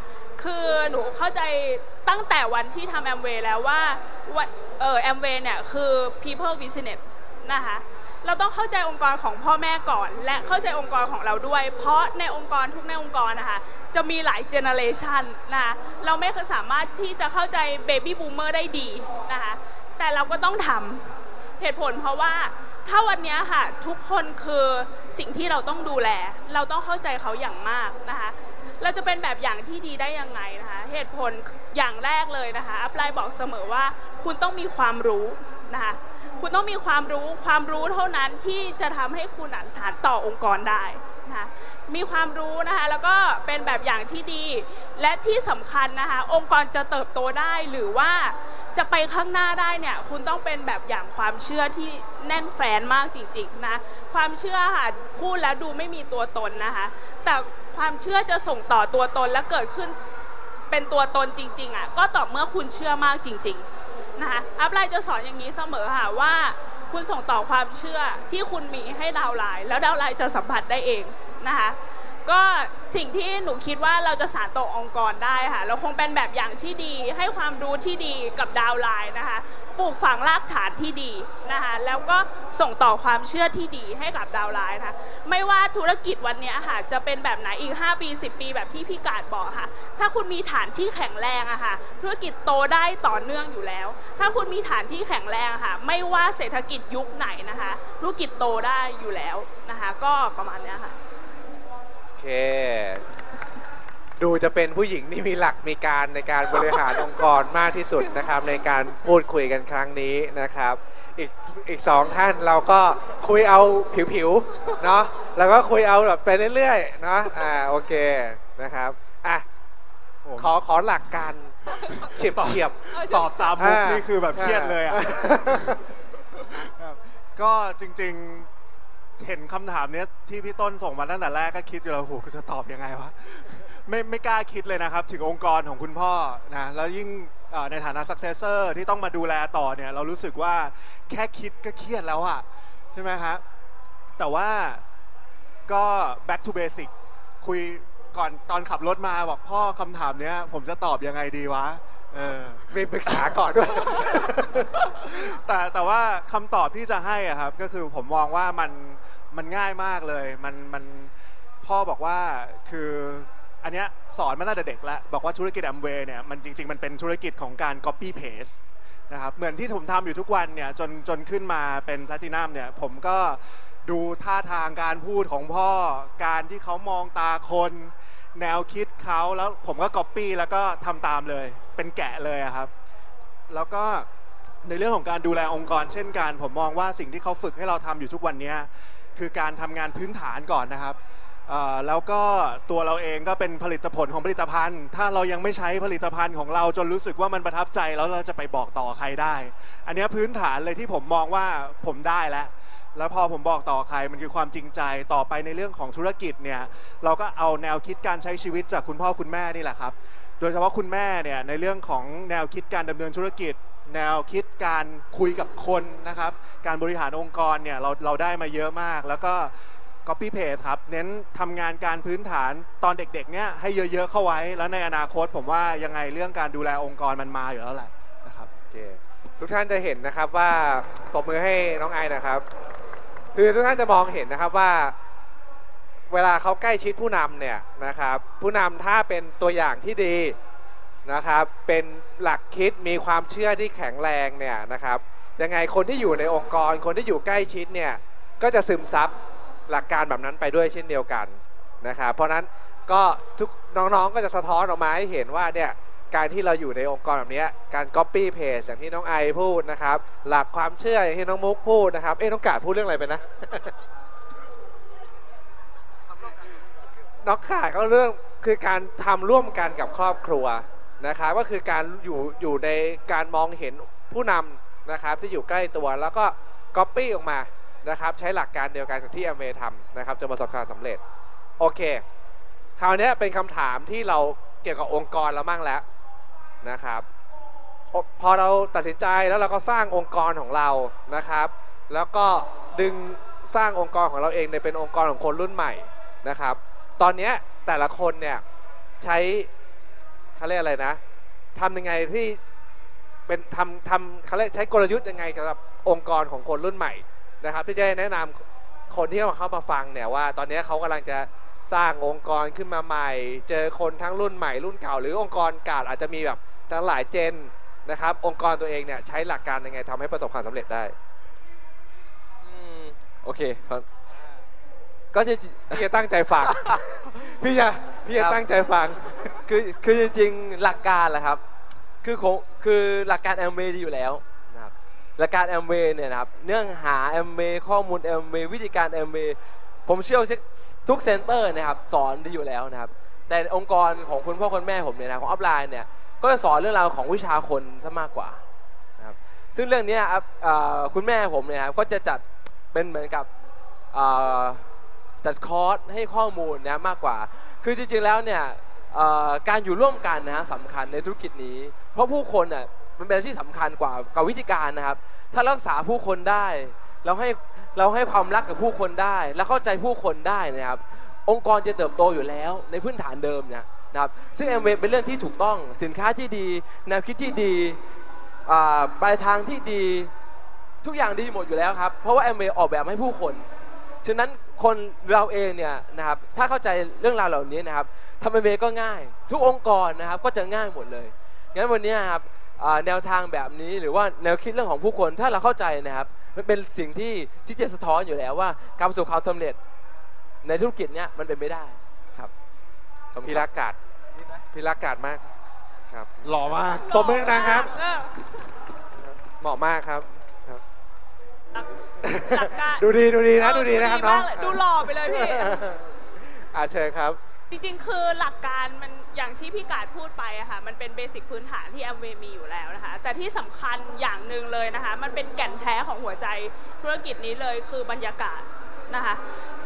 คือหนูเข้าใจตั้งแต่วันที่ทำแอมเวย์แล้วว่าแอมเวย์เนี่ยคือ people business นะคะเราต้องเข้าใจองค์กรของพ่อแม่ก่อนและเข้าใจองค์กรของเราด้วยเพราะในองค์กรทุกในองค์กรนะคะจะมีหลายเจเนอเรชันนะคะเราไม่เคยสามารถที่จะเข้าใจเบบี้บูมเมอร์ได้ดีนะคะแต่เราก็ต้องทำเหตุผลเพราะว่า ถ้าวันนี้ค่ะทุกคนคือสิ่งที่เราต้องดูแลเราต้องเข้าใจเขาอย่างมากนะคะเราจะเป็นแบบอย่างที่ดีได้ยังไงนะคะเหตุผลอย่างแรกเลยนะคะอัปไลน์บอกเสมอว่าคุณต้องมีความรู้นะคะคุณต้องมีความรู้เท่านั้นที่จะทำให้คุณสานต่อองค์กรได้นะคะมีความรู้นะคะแล้วก็เป็นแบบอย่างที่ดีและที่สำคัญนะคะองค์กรจะเติบโตได้หรือว่าจะไปข้างหน้าได้เนี่ยคุณต้องเป็นแบบอย่างความเชื่อที่แน่นแฟ้นมากจริงๆนะความเชื่อค่ะพูดแล้วดูไม่มีตัวตนนะคะแต่ความเชื่อจะส่งต่อตัวตนและเกิดขึ้นเป็นตัวตนจริงๆอ่ะก็ต่อเมื่อคุณเชื่อมากจริงๆนะคะอัปไลน์จะสอนอย่างนี้เสมอค่ะว่าคุณส่งต่อความเชื่อที่คุณมีให้ดาวไลน์แล้วดาวไลน์จะสัมผัสได้เองนะคะก็สิ่งที่หนูคิดว่าเราจะสานต่อองค์กรได้ค่ะเราคงเป็นแบบอย่างที่ดีให้ความรู้ที่ดีกับดาวไลน์นะคะปลูกฝังรากฐานที่ดีนะคะแล้วก็ส่งต่อความเชื่อที่ดีให้กับดาวไลน์นะคะไม่ว่าธุรกิจวันนี้ค่ะจะเป็นแบบไหนอีก5ปี10ปีแบบที่พี่กาดบอกค่ะถ้าคุณมีฐานที่แข็งแรงอะค่ะธุรกิจโตได้ต่อเนื่องอยู่แล้วถ้าคุณมีฐานที่แข็งแรงค่ะไม่ว่าเศรษฐกิจยุคไหนนะคะธุรกิจโตได้อยู่แล้วนะคะก็ประมาณนี้ค่ะดูจะเป็นผู้หญิงที่มีหลักมีการในการบริหารองค์กรมากที่สุดนะครับในการพูดคุยกันครั้งนี้นะครับอีกสองท่านเราก็คุยเอาผิวๆเนาะแล้วก็คุยเอาแบบไปเรื่อยๆเนาะโอเคนะครับอ่ะขอหลักการเฉียบๆตอบตามมุกนี่คือแบบเครียดเลยอ่ะก็จริงๆเห็นคำถามเนี้ยที่พี่ต้นส่งมาตั้งแต่แรกก็คิดอยู่แล้วโหกูจะตอบยังไงวะไม่กล้าคิดเลยนะครับถึงองค์กรของคุณพ่อนะแล้วยิ่งในฐานะ successor ที่ต้องมาดูแลต่อเนี่ยเรารู้สึกว่าแค่คิดก็เครียดแล้วอะใช่ไหมฮะแต่ว่าก็ back to basic คุยก่อนตอนขับรถมาบอกพ่อคำถามเนี้ยผมจะตอบยังไงดีวะมีปรึกษาก่อนด้วย แต่ว่าคำตอบที่จะให้อะครับก็คือผมมองว่ามันง่ายมากเลยมันพ่อบอกว่าคืออันเนี้ยสอนมาตั้งแต่เด็กแล้วบอกว่าธุรกิจแอมเวย์เนี่ยมันจริงๆมันเป็นธุรกิจของการ copy paste นะครับเหมือนที่ผมทำอยู่ทุกวันเนี่ยจนขึ้นมาเป็นแพลทินัมเนี่ยผมก็ดูท่าทางการพูดของพ่อการที่เขามองตาคนแนวคิดเขาแล้วผมก็ copy แล้วก็ทำตามเลยเป็นแกะเลยครับแล้วก็ในเรื่องของการดูแลองค์กรเช่นกันผมมองว่าสิ่งที่เขาฝึกให้เราทำอยู่ทุกวันนี้คือการทำงานพื้นฐานก่อนนะครับแล้วก็ตัวเราเองก็เป็นผลิตผลของผลิตภัณฑ์ถ้าเรายังไม่ใช้ผลิตภัณฑ์ของเราจนรู้สึกว่ามันประทับใจแล้วเราจะไปบอกต่อใครได้อันนี้พื้นฐานเลยที่ผมมองว่าผมได้แล้วพอผมบอกต่อใครมันคือความจริงใจต่อไปในเรื่องของธุรกิจเนี่ยเราก็เอาแนวคิดการใช้ชีวิตจากคุณพ่อคุณแม่นี่แหละครับโดยเฉพาะคุณแม่เนี่ยในเรื่องของแนวคิดการดำเนินธุรกิจแนวคิดการคุยกับคนนะครับการบริหารองค์กรเนี่ยเราได้มาเยอะมากแล้วก็ copy paste ครับเน้นทำงานการพื้นฐานตอนเด็กๆเนี่ยให้เยอะๆเข้าไว้แล้วในอนาคตผมว่ายังไงเรื่องการดูแลองค์กรมันมาอยู่แล้วแหละนะครับทุกท่านจะเห็นนะครับว่าตบมือให้น้องไอนะครับคือทุกท่านจะมองเห็นนะครับว่าเวลาเขาใกล้ชิดผู้นำเนี่ยนะครับผู้นำถ้าเป็นตัวอย่างที่ดีนะครับเป็นหลักคิดมีความเชื่อที่แข็งแรงเนี่ยนะครับยังไงคนที่อยู่ในองค์กรคนที่อยู่ใกล้ชิดเนี่ยก็จะซึมซับหลักการแบบนั้นไปด้วยเช่นเดียวกันนะครับเพราะนั้นก็ทุกน้องๆก็จะสะท้อนออกมาให้เห็นว่าเนี่ยการที่เราอยู่ในองค์กรแบบนี้การ copy paste อย่างที่น้องไอพูดนะครับหลักความเชื่ออย่างที่น้องมุกพูดนะครับน้องกาดพูดเรื่องอะไรไปนะน้องกาดก็เรื่องคือการทำร่วมกันกับครอบครัวนะครับก็คือการอยู่ในการมองเห็นผู้นำนะครับที่อยู่ใกล้ตัวแล้วก็ copy ออกมานะครับใช้หลักการเดียวกันกับที่แอมเวย์ทำนะครับจนประสบความสำเร็จโอเคคราวนี้เป็นคำถามที่เราเกี่ยวกับองค์กรเรามั่งแล้วนะครับพอเราตัดสินใจแล้วเราก็สร้างองค์กรของเรานะครับแล้วก็ดึงสร้างองค์กรของเราเองในเป็นองค์กรของคนรุ่นใหม่นะครับตอนนี้แต่ละคนเนี่ยใช้เขาเรียกอะไรนะทำยังไงที่เป็นทำเขาเรียกใช้กลยุทธ์ยังไงกับองค์กรของคนรุ่นใหม่นะครับที่จะแนะนำคนที่เข้ามาฟังเนี่ยว่าตอนนี้เขากำลังจะสร้างองค์กรขึ้นมาใหม่เจอคนทั้งรุ่นใหม่รุ่นเก่าหรือองค์กรเก่าอาจจะมีแบบทั้งหลายเจนนะครับองค์กรตัวเองเนี่ยใช้หลักการยังไงทำให้ประสบความสำเร็จได้ โอเคครับก็จะพี่จะตั้งใจฟังพี่จะตั้งใจฟังคือจริงๆหลักการแหละครับคือหลักการแอมเวย์อยู่แล้วนะครับหลักการแอมเวย์เนี่ยนะครับเนื่องหาแอมเวย์ข้อมูลแอมเวย์วิธีการแอมเวย์ผมเชื่อทุกเซ็นเตอร์นะครับสอนได้อยู่แล้วนะครับแต่องค์กรของคุณพ่อคุณแม่ผมเนี่ยนะของอัพไลน์เนี่ยก็จะสอนเรื่องราวของวิชาคนซะมากกว่านะครับซึ่งเรื่องนี้ครับคุณแม่ผมเนี่ยครับก็จะจัดเป็นเหมือนกับจัดคอร์สให้ข้อมูลนะมากกว่าคือจริงๆแล้วเนี่ยการอยู่ร่วมกันนะสำคัญในธุรกิจนี้เพราะผู้คนเนี่ยมันเป็นที่สำคัญกว่ากับวิธีการนะครับถ้ารักษาผู้คนได้เราให้ความรักกับผู้คนได้และเข้าใจผู้คนได้นะครับองค์กรจะเติบโตอยู่แล้วในพื้นฐานเดิมเนี่ยนะครับซึ่งแอมเวย์เป็นเรื่องที่ถูกต้องสินค้าที่ดีแนวคิดที่ดีปลายทางที่ดีทุกอย่างดีหมดอยู่แล้วครับเพราะว่าแอมเวย์ออกแบบให้ผู้คนฉะนั้นคนเราเองเนี่ยนะครับถ้าเข้าใจเรื่องราวเหล่านี้นะครับทำแอมเวย์ก็ง่ายทุกองค์กรนะครับก็จะง่ายหมดเลยงั้นวันนี้ครับแนวทางแบบนี้หรือว่าแนวคิดเรื่องของผู้คนถ้าเราเข้าใจนะครับมันเป็นสิ่งที่จะสะท้อนอยู่แล้วว่าการประสบความสำเร็จในธุรกิจเนี้ยมันเป็นไม่ได้ครับพี่รักกาดพี่รักกาดมากครับหล่อมากตบมือนะครับเหมาะมากครับดูดีนะดูดีนะครับน้องดูหล่อไปเลยพี่เชิญครับจริงๆคือหลักการมันอย่างที่พี่กาดพูดไปอะค่ะมันเป็นเบสิกพื้นฐานที่แอมเวย์มีอยู่แล้วนะคะแต่ที่สำคัญอย่างหนึ่งเลยนะคะมันเป็นแก่นแท้ของหัวใจธุรกิจนี้เลยคือบรรยากาศนะคะ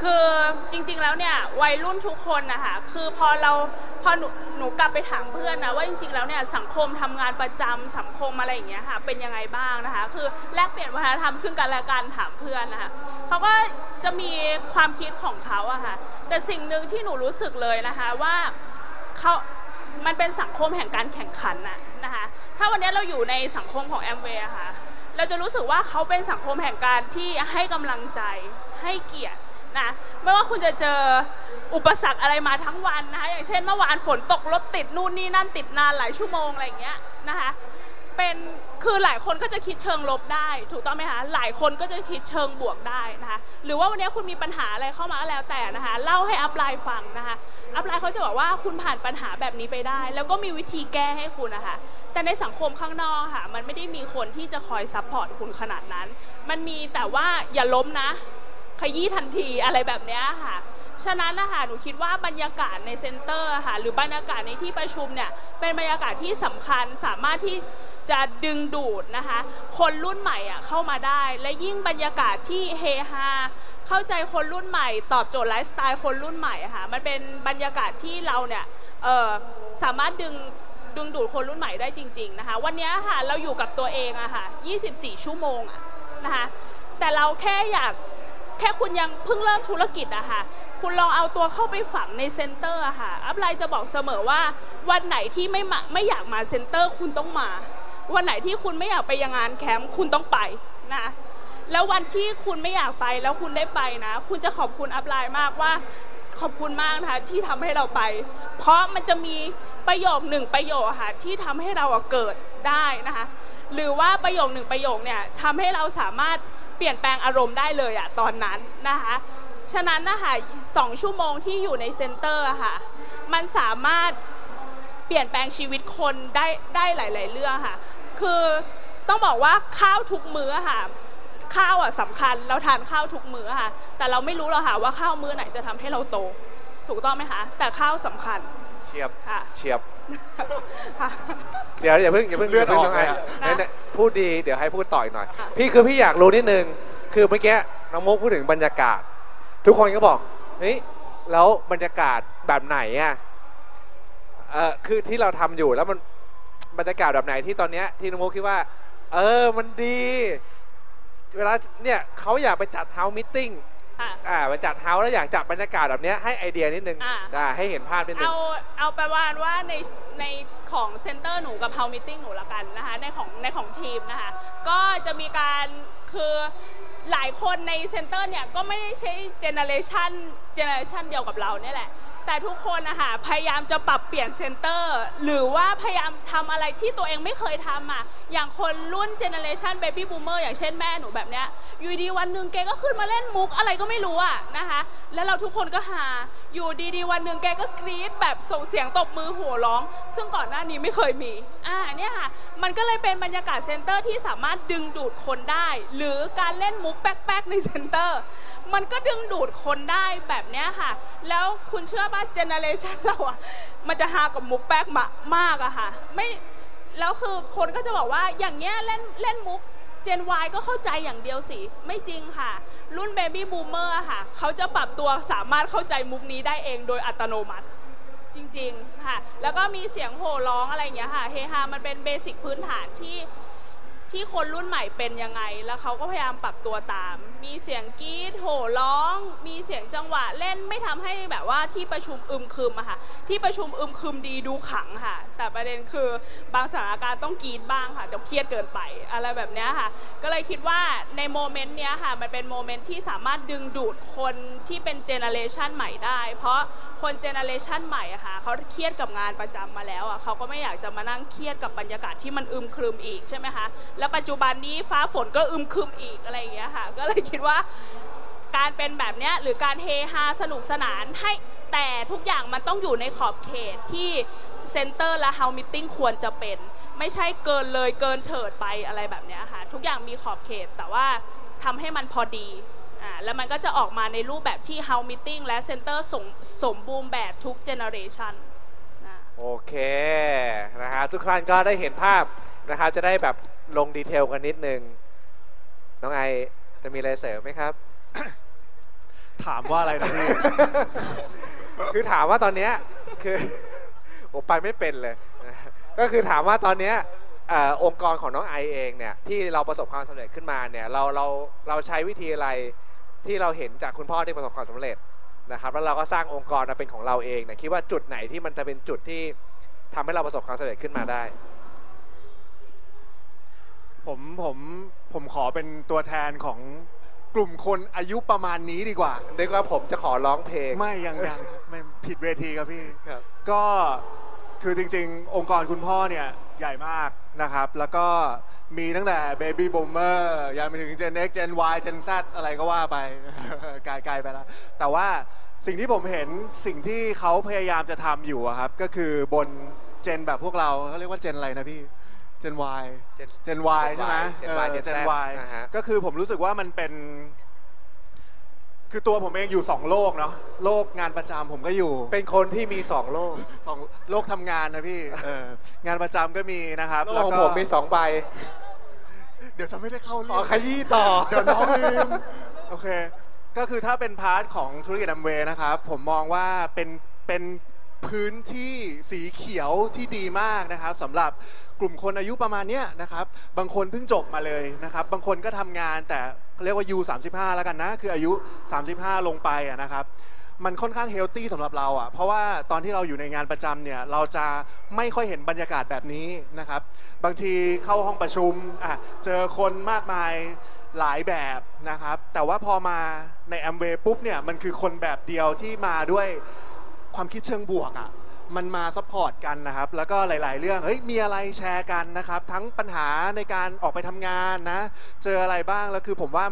คือจริงๆแล้วเนี่ยวัยรุ่นทุกคนนะคะคือพอหนูกลับไปถามเพื่อนนะว่าจริงๆแล้วเนี่ยสังคมทำงานประจำสังคมอะไรอย่างเงี้ยค่ะเป็นยังไงบ้างนะคะคือแลกเปลี่ยนวัฒนธรรมซึ่งกันและกันถามเพื่อนนะคะเขาก็จะมีความคิดของเขาอะค่ะแต่สิ่งหนึ่งที่หนูรู้สึกเลยนะคะว่ามันเป็นสังคมแห่งการแข่งขันนะคะถ้าวันนี้เราอยู่ในสังคมของแอมเวย์ค่ะเราจะรู้สึกว่าเขาเป็นสังคมแห่งการที่ให้กำลังใจให้เกียรตินะไม่ว่าคุณจะเจออุปสรรคอะไรมาทั้งวันนะคะอย่างเช่นเมื่อวานฝนตกรถติดนู่นนี่นั่นติดนานหลายชั่วโมงอะไรอย่างเงี้ยนะคะคือหลายคนก็จะคิดเชิงลบได้ถูกต้องไหมคะหลายคนก็จะคิดเชิงบวกได้นะคะหรือว่าวันนี้คุณมีปัญหาอะไรเข้ามาแล้วแต่นะคะเล่าให้อัพไลน์ฟังนะคะอัพไลน์เขาจะบอกว่าคุณผ่านปัญหาแบบนี้ไปได้แล้วก็มีวิธีแก้ให้คุณนะคะแต่ในสังคมข้างนอกค่ะมันไม่ได้มีคนที่จะคอยซัพพอร์ตคุณขนาดนั้นมันมีแต่ว่าอย่าล้มนะขยี้ทันทีอะไรแบบนี้ค่ะฉะนั้นนะคะหนูคิดว่าบรรยากาศในเซ็นเตอร์ค่ะหรือบรรยากาศในที่ประชุมเนี่ยเป็นบรรยากาศที่สำคัญสามารถที่จะดึงดูดนะคะคนรุ่นใหม่เข้ามาได้และยิ่งบรรยากาศที่เฮฮาเข้าใจคนรุ่นใหม่ตอบโจทย์ไลฟ์สไตล์คนรุ่นใหม่ค่ะมันเป็นบรรยากาศที่เราเนี่ยสามารถดึงดูดคนรุ่นใหม่ได้จริงๆนะคะวันนี้ค่ะเราอยู่กับตัวเองค่ะ24ชั่วโมงนะคะแต่เราแค่คุณยังเพิ่งเริ่มธุรกิจค่ะคุณลองเอาตัวเข้าไปฝังในเซ็นเตอร์ค่ะอัพไลน์จะบอกเสมอว่าวันไหนที่ไม่อยากมาเซ็นเตอร์คุณต้องมาวันไหนที่คุณไม่อยากไปยังงานแคมป์คุณต้องไปนะแล้ววันที่คุณไม่อยากไปแล้วคุณได้ไปนะคุณจะขอบคุณอัพไลน์มากว่าขอบคุณมากนะคะที่ทำให้เราไปเพราะมันจะมีประโยคค่ะที่ทำให้เราเกิดได้นะคะหรือว่าประโยคเนี่ยทำให้เราสามารถเปลี่ยนแปลงอารมณ์ได้เลยตอนนั้นนะคะฉะนั้นนะคะ2 ชั่วโมงที่อยู่ในเซ็นเตอร์ค่ะมันสามารถเปลี่ยนแปลงชีวิตคนได้หลายๆเรื่องค่ะคือต้องบอกว่าข้าวทุกมื้อค่ะข้าวสำคัญเราทานข้าวทุกมื้อค่ะแต่เราไม่รู้เราค่ะว่าข้าวมื้อไหนจะทำให้เราโตถูกต้องไหมคะแต่ข้าวสำคัญเฉียบเดี๋ยวอย่าเพิ่งเลือดออกนะพูดดีเดี๋ยวให้พูดต่ออีกหน่อยพี่อยากรู้นิดนึงคือเมื่อกี้น้องมุกพูดถึงบรรยากาศทุกคนก็บอกเฮ้ยแล้วบรรยากาศแบบไหนคือที่เราทำอยู่แล้วมันบรรยากาศแบบไหนที่ตอนเนี้ยที่น้องมุกคิดว่ามันดีเวลาเนี่ยเขาอยากไปจัดเฮ้าส์มิทติ้งไปจัดเฮ้าส์แล้วอยากจับบรรยากาศแบบนี้ให้ไอเดียนิดนึงให้เห็นภาพนิดนึงเอาประมาณว่าในของเซ็นเตอร์หนูกับเฮ้าส์มิทติ้งหนูละกันนะคะในของทีมนะคะก็จะมีการคือหลายคนในเซ็นเตอร์เนี่ยก็ไม่ได้ใช้เจเนอเรชันเดียวกับเราเนี่ยแหละแต่ทุกคนนะคะพยายามจะปรับ เปลี่ยนเซ็นเตอร์หรือว่าพยายามทำอะไรที่ตัวเองไม่เคยทำอ่ะอย่างคนรุ่นเจเนอเรชันเบบี้บูมเมอร์อย่างเช่นแม่หนูแบบเนี้ยอยู่ดีวันหนึ่งแกก็ขึ้นมาเล่นมุกอะไรก็ไม่รู้อ่ะนะคะแล้วเราทุกคนก็หาอยู่ดีๆวันหนึ่งแกก็กรี๊ดแบบส่งเสียงตบมือโห่ร้องซึ่งก่อนหน้านี้ไม่เคยมีเนี่ยค่ะมันก็เลยเป็นบรรยากาศเซ็นเตอร์ที่สามารถดึงดูดคนได้หรือการเล่นมุกแป๊กๆในเซ็นเตอร์มันก็ดึงดูดคนได้แบบเนี้ยค่ะแล้วคุณเชื่อป่ะเจเนอเรชันเราอ่ะมันจะหากับมุกแป๊กมากอะค่ะไม่แล้วคือคนก็จะบอกว่าอย่างเงี้ยเล่นมุกเจน Y ก็เข้าใจอย่างเดียวสิไม่จริงค่ะรุ่นเบบี้บูมเมอร์ค่ะเขาจะปรับตัวสามารถเข้าใจมุกนี้ได้เองโดยอัตโนมัติจริงๆค่ะแล้วก็มีเสียงโห่ร้องอะไรอย่างเงี้ยค่ะเฮฮามันเป็นเบสิกพื้นฐานที่คนรุ่นใหม่เป็นยังไงแล้วเขาก็พยายามปรับตัวตามมีเสียงกรี๊ดโห่ร้องมีเสียงจังหวะเล่นไม่ทำให้แบบว่าที่ประชุมอึมครึมอะค่ะที่ประชุมอึมครึมดีดูขังค่ะแต่ประเด็นคือบางสถานการณ์ต้องกรี๊ดบ้างค่ะเดี๋ยวเครียดเกินไปอะไรแบบนี้ค่ะก็เลยคิดว่าในโมเมนต์เนี้ยค่ะมันเป็นโมเมนต์ที่สามารถดึงดูดคนที่เป็นเจเนอเรชันใหม่ได้เพราะคนเจเนอเรชันใหม่อะค่ะเขาเครียดกับงานประจำมาแล้วอะเขาก็ไม่อยากจะมานั่งเครียดกับบรรยากาศที่มันอึมครึมอีกใช่ไหมคะแล้วปัจจุบันนี้ฟ้าฝนก็อึมครึมอีกอะไรอย่างเงี้ยค่ะก็เลยคิดว่าการเป็นแบบเนี้ยหรือการเฮฮาสนุกสนานให้แต่ทุกอย่างมันต้องอยู่ในขอบเขตที่เซ็นเตอร์และเฮาส์มีตติ้งควรจะเป็นไม่ใช่เกินเลยเกินเถิดไปอะไรแบบเนี้ยค่ะทุกอย่างมีขอบเขตแต่ว่าทำให้มันพอดีแล้วมันก็จะออกมาในรูปแบบที่เฮาส์มีตติ้งและเซ็นเตอร์สมบูรณ์แบบทุกเจเนอเรชันโอเคนะฮะทุกท่านก็ได้เห็นภาพนะครับจะได้แบบลงดีเทลกันนิดนึงน้องไอจะมีอะไรเสริมไหมครับถามว่าอะไรนะพี่คือถามว่าตอนเนี้ยคือผมไปไม่เป็นเลยก็คือถามว่าตอนเนี้ยองค์กรของน้องไอเองเนี่ยที่เราประสบความสำเร็จขึ้นมาเนี่ยเราใช้วิธีอะไรที่เราเห็นจากคุณพ่อที่ประสบความสำเร็จนะครับแล้วเราก็สร้างองค์กรมาเป็นของเราเองเนี่ยคิดว่าจุดไหนที่มันจะเป็นจุดที่ทำให้เราประสบความสำเร็จขึ้นมาได้ผมขอเป็นตัวแทนของกลุ่มคนอายุประมาณนี้ดีกว่าเดี๋ยวผมจะขอร้องเพลงไม่ยังไม่ผิดเวทีครับพี่ก็คือจริงๆองค์กรคุณพ่อเนี่ยใหญ่มากนะครับแล้วก็มีตั้งแต่ Baby Boomer ยันไปถึง Gen X Gen Y Gen Z อะไรก็ว่าไปไกลไปแล้วแต่ว่าสิ่งที่ผมเห็นสิ่งที่เขาพยายามจะทำอยู่ครับก็คือบนเจนแบบพวกเราเขาเรียกว่าเจนอะไรนะพี่Gen Y Gen Y ใช่ไหมGen Y ก็คือผมรู้สึกว่ามันเป็นคือตัวผมเองอยู่2โลกเนาะโลกงานประจำผมก็อยู่เป็นคนที่มี2โลก2โลกทำงานนะพี่งานประจำก็มีนะครับแล้วก็ผมมี2ใบเดี๋ยวจะไม่ได้เข้าเรื่องขยี้ต่อเดี๋ยวน้องลืมโอเคก็คือถ้าเป็นพาร์ทของธุรกิจอัมเวย์นะครับผมมองว่าเป็นพื้นที่สีเขียวที่ดีมากนะครับสำหรับกลุ่มคนอายุประมาณเนี้ยนะครับบางคนเพิ่งจบมาเลยนะครับบางคนก็ทำงานแต่เรียกว่า U35 แล้วกันนะคืออายุ35ลงไปนะครับมันค่อนข้างเฮลตี้สำหรับเราเพราะว่าตอนที่เราอยู่ในงานประจำเนี่ยเราจะไม่ค่อยเห็นบรรยากาศแบบนี้นะครับบางทีเข้าห้องประชุมเจอคนมากมายหลายแบบนะครับแต่ว่าพอมาในแอมเวย์ปุ๊บเนี่ยมันคือคนแบบเดียวที่มาด้วยความคิดเชิงบวกมันมาซัพพอร์ตกันนะครับแล้วก็หลายๆเรื่องเฮ้ยมีอะไรแชร์กันนะครับทั้งปัญหาในการออกไปทำงานนะเจออะไรบ้างแล้วคือผมว่า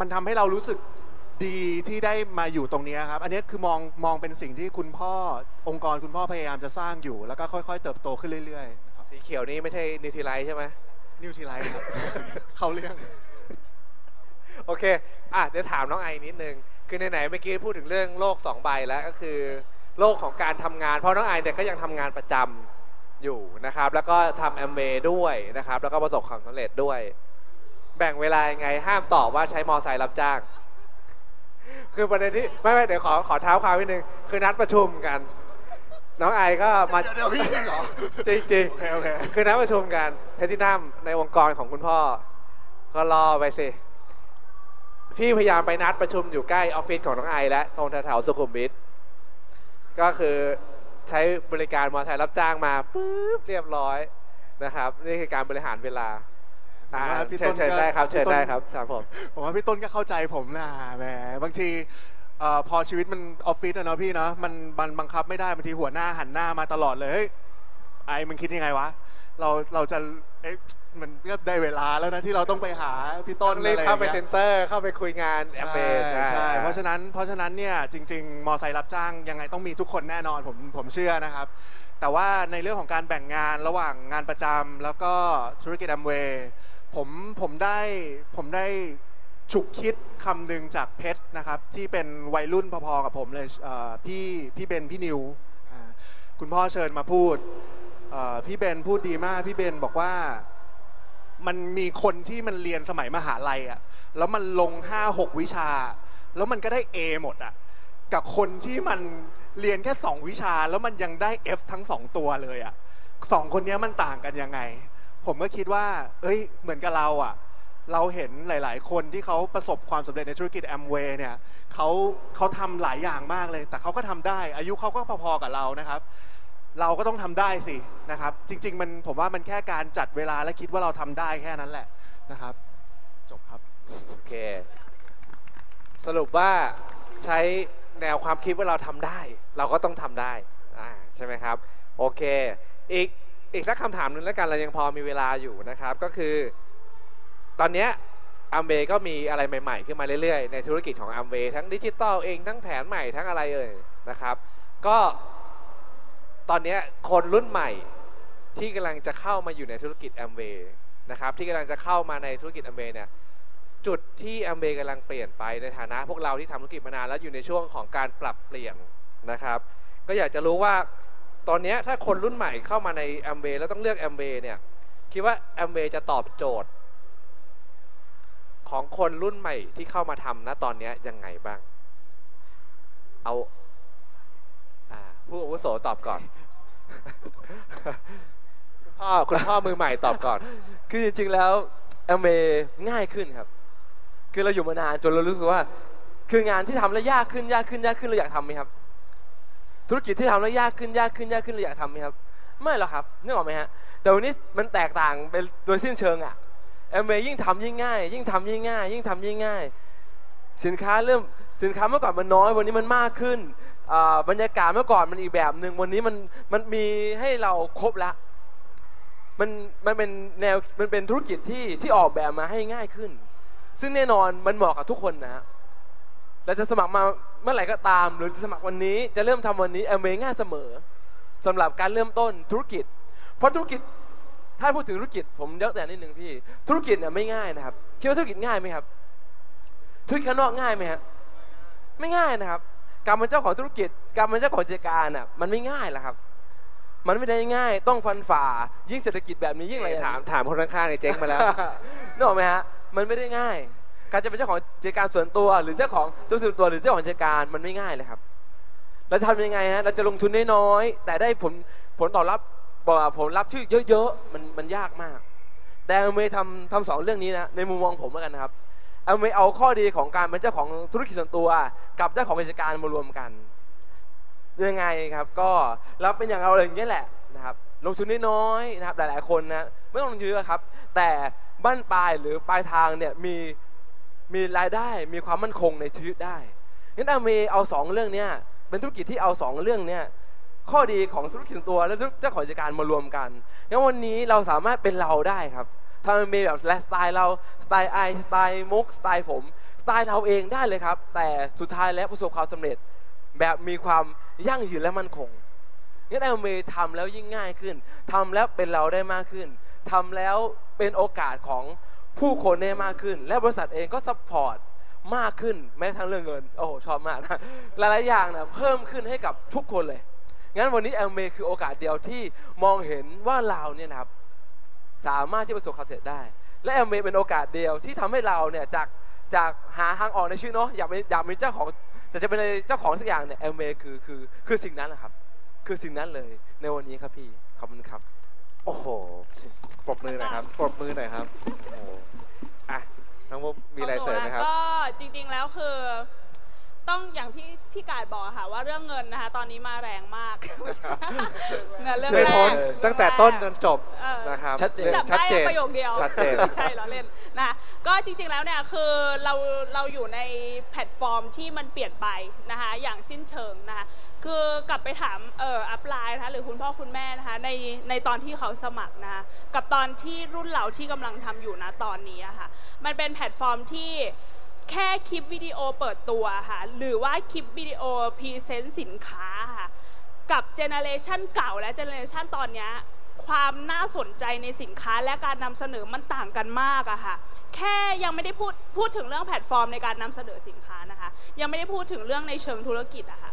มันทำให้เรารู้สึกดีที่ได้มาอยู่ตรงนี้ครับอันนี้คือมองเป็นสิ่งที่คุณพ่อองค์กรคุณพ่อพยายามจะสร้างอยู่แล้วก็ค่อยๆเติบโตขึ้นเรื่อยๆนะครับสีเขียวนี้ไม่ใช่นิวทีไลท์ใช่ไหมนิวทีไลท์ครับ เข้าเรื่องโอเคเดี๋ยวถามน้องไอนิดนึงคือไหนๆเมื่อกี้พูดถึงเรื่องโลก2ใบแล้วก็คือโลกของการทำงานเพราะน้องไอเนี่ยก็ยังทำงานประจำอยู่นะครับแล้วก็ทำแอมเวย์ด้วยนะครับแล้วก็ประสบความสำเร็จด้วยแบ่งเวลายังไงห้ามตอบว่าใช้มอไซค์รับจ้างคือประเด็นที่ไม่เดี๋ยวขอเท้าความนิดนึงคือนัดประชุมกันน้องไอก็มาเดี๋ยวพี่จริงเหรอจริงคือนัดประชุมกันแพทินัมในองค์กรของคุณพ่อก็รอไปสิพี่พยายามไปนัดประชุมอยู่ใกล้ออฟฟิศของน้องไอและตรงแถวสุขุมวิทก็คือใช้บริการมอเตอร์ไซค์รับจ้างมาปุ๊บเรียบร้อยนะครับนี่คือการบริหารเวลาเชิญได้ครับเชิญได้ครับผมว่าพี่ต้นก็เข้าใจผมนะแหมบางที พอชีวิตมันออฟฟิศนะเนาะพี่เนาะมันบังคับไม่ได้บางทีหัวหน้าหันหน้ามาตลอดเลยเฮ้ยไอ้มึงคิดยังไงวะเราจะเอ๊ะมันก็ได้เวลาแล้วนะที่เราต้องไปหาพี่ต้นอะไรเข้าไปเซ็นเตอร์เข้าไปคุยงานแอปเปิลใช่เพราะฉะนั้นเนี่ยจริงๆมอไซค์รับจ้างยังไงต้องมีทุกคนแน่นอนผมเชื่อนะครับแต่ว่าในเรื่องของการแบ่งงานระหว่างงานประจำแล้วก็ธุรกิจแอมเวย์ผมได้ฉุกคิดคำหนึ่งจากเพชรนะครับที่เป็นวัยรุ่นพอๆกับผมเลยพี่เบนพี่นิวคุณพ่อเชิญมาพูดพี่เบนพูดดีมากพี่เบนบอกว่ามันมีคนที่มันเรียนสมัยมหาลัยอ่ะแล้วมันลง 5-6 วิชาแล้วมันก็ได้ A หมดอ่ะกับคนที่มันเรียนแค่2 วิชาแล้วมันยังได้ F ทั้ง2ตัวเลยอ่ะ2คนนี้มันต่างกันยังไงผมก็คิดว่าเอ้ยเหมือนกับเราอ่ะเราเห็นหลายๆคนที่เขาประสบความสำเร็จในธุรกิจแอมเวย์เนี่ยเขาทำหลายอย่างมากเลยแต่เขาก็ทำได้อายุเขาก็พอๆกับเรานะครับเราก็ต้องทำได้สินะครับจริงๆผมว่ามันแค่การจัดเวลาและคิดว่าเราทำได้แค่นั้นแหละนะครับจบครับโอเคสรุปว่าใช้แนวความคิดว่าเราทำได้เราก็ต้องทำได้ใช่ไหมครับโอเคอีกสักคำถามหนึ่งแล้วกันเรายังพอมีเวลาอยู่นะครับก็คือตอนนี้อัมเบก็มีอะไรใหม่ๆขึ้นมาเรื่อยๆในธุรกิจของอัมเบทั้งดิจิตอลเองทั้งแผนใหม่ทั้งอะไรเอ่ยนะครับก็ตอนนี้คนรุ่นใหม่ที่กำลังจะเข้ามาอยู่ในธุรกิจแอมเวย์นะครับที่กำลังจะเข้ามาในธุรกิจแอมเวย์เนี่ยจุดที่แอมเวย์กำลังเปลี่ยนไปในฐานะพวกเราที่ทำธุรกิจมานานแล้วอยู่ในช่วงของการปรับเปลี่ยนนะครับก็อยากจะรู้ว่าตอนนี้ถ้าคนรุ่นใหม่เข้ามาในแอมเวย์แล้วต้องเลือกแอมเวย์เนี่ยคิดว่าแอมเวย์จะตอบโจทย์ของคนรุ่นใหม่ที่เข้ามาทำนะตอนนี้ยังไงบ้างเอาผู้อาวุโสตอบก่อนคุณพ่อมือใหม่ตอบก่อนคือจริงๆแล้วแอมเวย์ง่ายขึ้นครับคือเราอยู่มานานจนเรารู้สึกว่าคืองานที่ทำแล้วยากขึ้นเราอยากทำไหมครับธุรกิจที่ทำแล้วยากขึ้นเราอยากทำไหมครับไม่หรอกครับนึกออกไหมฮะแต่วันนี้มันแตกต่างไปโดยสิ้นเชิงอะแอมเวย์ยิ่งทำยิ่งง่ายยิ่งทำยิ่งง่ายสินค้าเมื่อก่อนมันน้อยวันนี้มันมากขึ้นบรรยากาศเมื่อก่อนมันอีกแบบหนึ่งวันนี้มันมีให้เราครบละมันเป็นแนวมันเป็นธุรกิจที่ออกแบบมาให้ง่ายขึ้นซึ่งแน่นอนมันเหมาะกับทุกคนนะเราจะสมัครมาเมื่อไหร่ก็ตามหรือจะสมัครวันนี้จะเริ่มทำวันนี้แอมเวย์ง่ายเสมอสำหรับการเริ่มต้นธุรกิจเพราะธุรกิจถ้าพูดถึงธุรกิจผมยกแต่นิดนึงพี่ธุรกิจเนี่ยไม่ง่ายนะครับคิดว่าธุรกิจง่ายไหมครับธุรกิจข้างนอกง่ายไหมฮะไม่ง่ายนะครับการเป็นเจ้าของธุรกิจการเป็นเจ้าของกิจการอ่ะมันไม่ง่ายหรอกครับมันไม่ได้ง่ายต้องฟันฝ่ายิ่งเศรษฐกิจแบบนี้ยิ่งอะไรถามคนข้างๆในเจ๊งมาแล้วนึกออกไหมฮะมันไม่ได้ง่ายการจะเป็นเจ้าของกิจการส่วนตัวหรือเจ้าของธุรกิจตัวหรือเจ้าของกิจการมันไม่ง่ายเลยครับเราจะทำยังไงฮะเราจะลงทุนน้อยๆแต่ได้ผลตอบรับผลลัพธ์ที่เยอะๆมันยากมากแต่แอมเวย์ทำ2เรื่องนี้นะในมุมมองผมแล้วกันนะครับแอมเวย์เอาข้อดีของการเป็นเจ้าของธุรกิจส่วนตัวกับเจ้าของกิจการมารวมกันยังไงครับก็รับเป็นอย่างเราอะไรอย่างนี้แหละนะครับลงทุนน้อยๆนะครับหลายๆคนนะไม่ต้องลงทุนเยอะครับแต่บั้นปลายหรือปลายทางเนี่ยมีรายได้มีความมั่นคงในชีวิตได้งั้นแอมเวย์เอา2เรื่องเนี้ยเป็นธุรกิจที่เอา2เรื่องเนี้ยข้อดีของธุรกิจส่วนตัวและเจ้าของกิจการมารวมกันงั้นวันนี้เราสามารถเป็นเราได้ครับทำเป็นแบบสไตล์เราสไตล์ไอสไตล์มุกสไตล์ผมสไตล์เราเองได้เลยครับแต่สุดท้ายแล้วประสบความสำเร็จแบบมีความยั่งยืนและมั่นคงงั้นแอมเวย์ทำแล้วยิ่งง่ายขึ้นทำแล้วเป็นเราได้มากขึ้นทำแล้วเป็นโอกาสของผู้คนได้มากขึ้นและบริษัทเองก็ซัพพอร์ตมากขึ้นแม้ทั้งเรื่องเงินโอ้โหชอบมากหลายๆอย่างนะเพิ่มขึ้นให้กับทุกคนเลยงั้นวันนี้แอมเวย์คือโอกาสเดียวที่มองเห็นว่าเราเนี่ยนะครับสามารถที่ประสบความสำเร็จได้และแอมเวย์เป็นโอกาสเดียวที่ทำให้เราเนี่ยจากหาทางออกในชื่อเนาะอยากเป็นเจ้าของจะเป็นเจ้าของสักอย่างเนี่ยแอมเวย์คือสิ่งนั้นแหละครับคือสิ่งนั้นเลยในวันนี้ครับพี่ขอบคุณครับโอ้โหปรบมือหน่อยครับปรบมือหน่อยครับโอ้โหอ่ะน้องมุกมีอะไรเสริมไหมครับก็จริงๆแล้วคือ ต้องอย่างพี่กาดบอกค่ะว่าเรื่องเงินนะคะตอนนี้มาแรงมากเงินเรื่องแรกตั้งแต่ต้นจนจบนะครับจับได้ประโยคเดียวไม่ใช่เราเล่นนะก็จริงๆแล้วเนี่ยคือเราอยู่ในแพลตฟอร์มที่มันเปลี่ยนไปนะคะอย่างสิ้นเชิงนะคะคือกลับไปถามอัพไลน์นะคะหรือคุณพ่อคุณแม่นะคะในตอนที่เขาสมัครนะคะกับตอนที่รุ่นเราที่กำลังทำอยู่นะตอนนี้ค่ะมันเป็นแพลตฟอร์มที่แค่คลิปวิดีโอเปิดตัวค่ะหรือว่าคลิปวิดีโอพรีเซนต์สินค้าค่ะกับเจเนเรชันเก่าและเจเนเรชันตอนนี้ความน่าสนใจในสินค้าและการนำเสนอมันต่างกันมากอะค่ะแค่ยังไม่ได้พูดถึงเรื่องแพลตฟอร์มในการนำเสนอสินค้านะคะยังไม่ได้พูดถึงเรื่องในเชิงธุรกิจอะค่ะ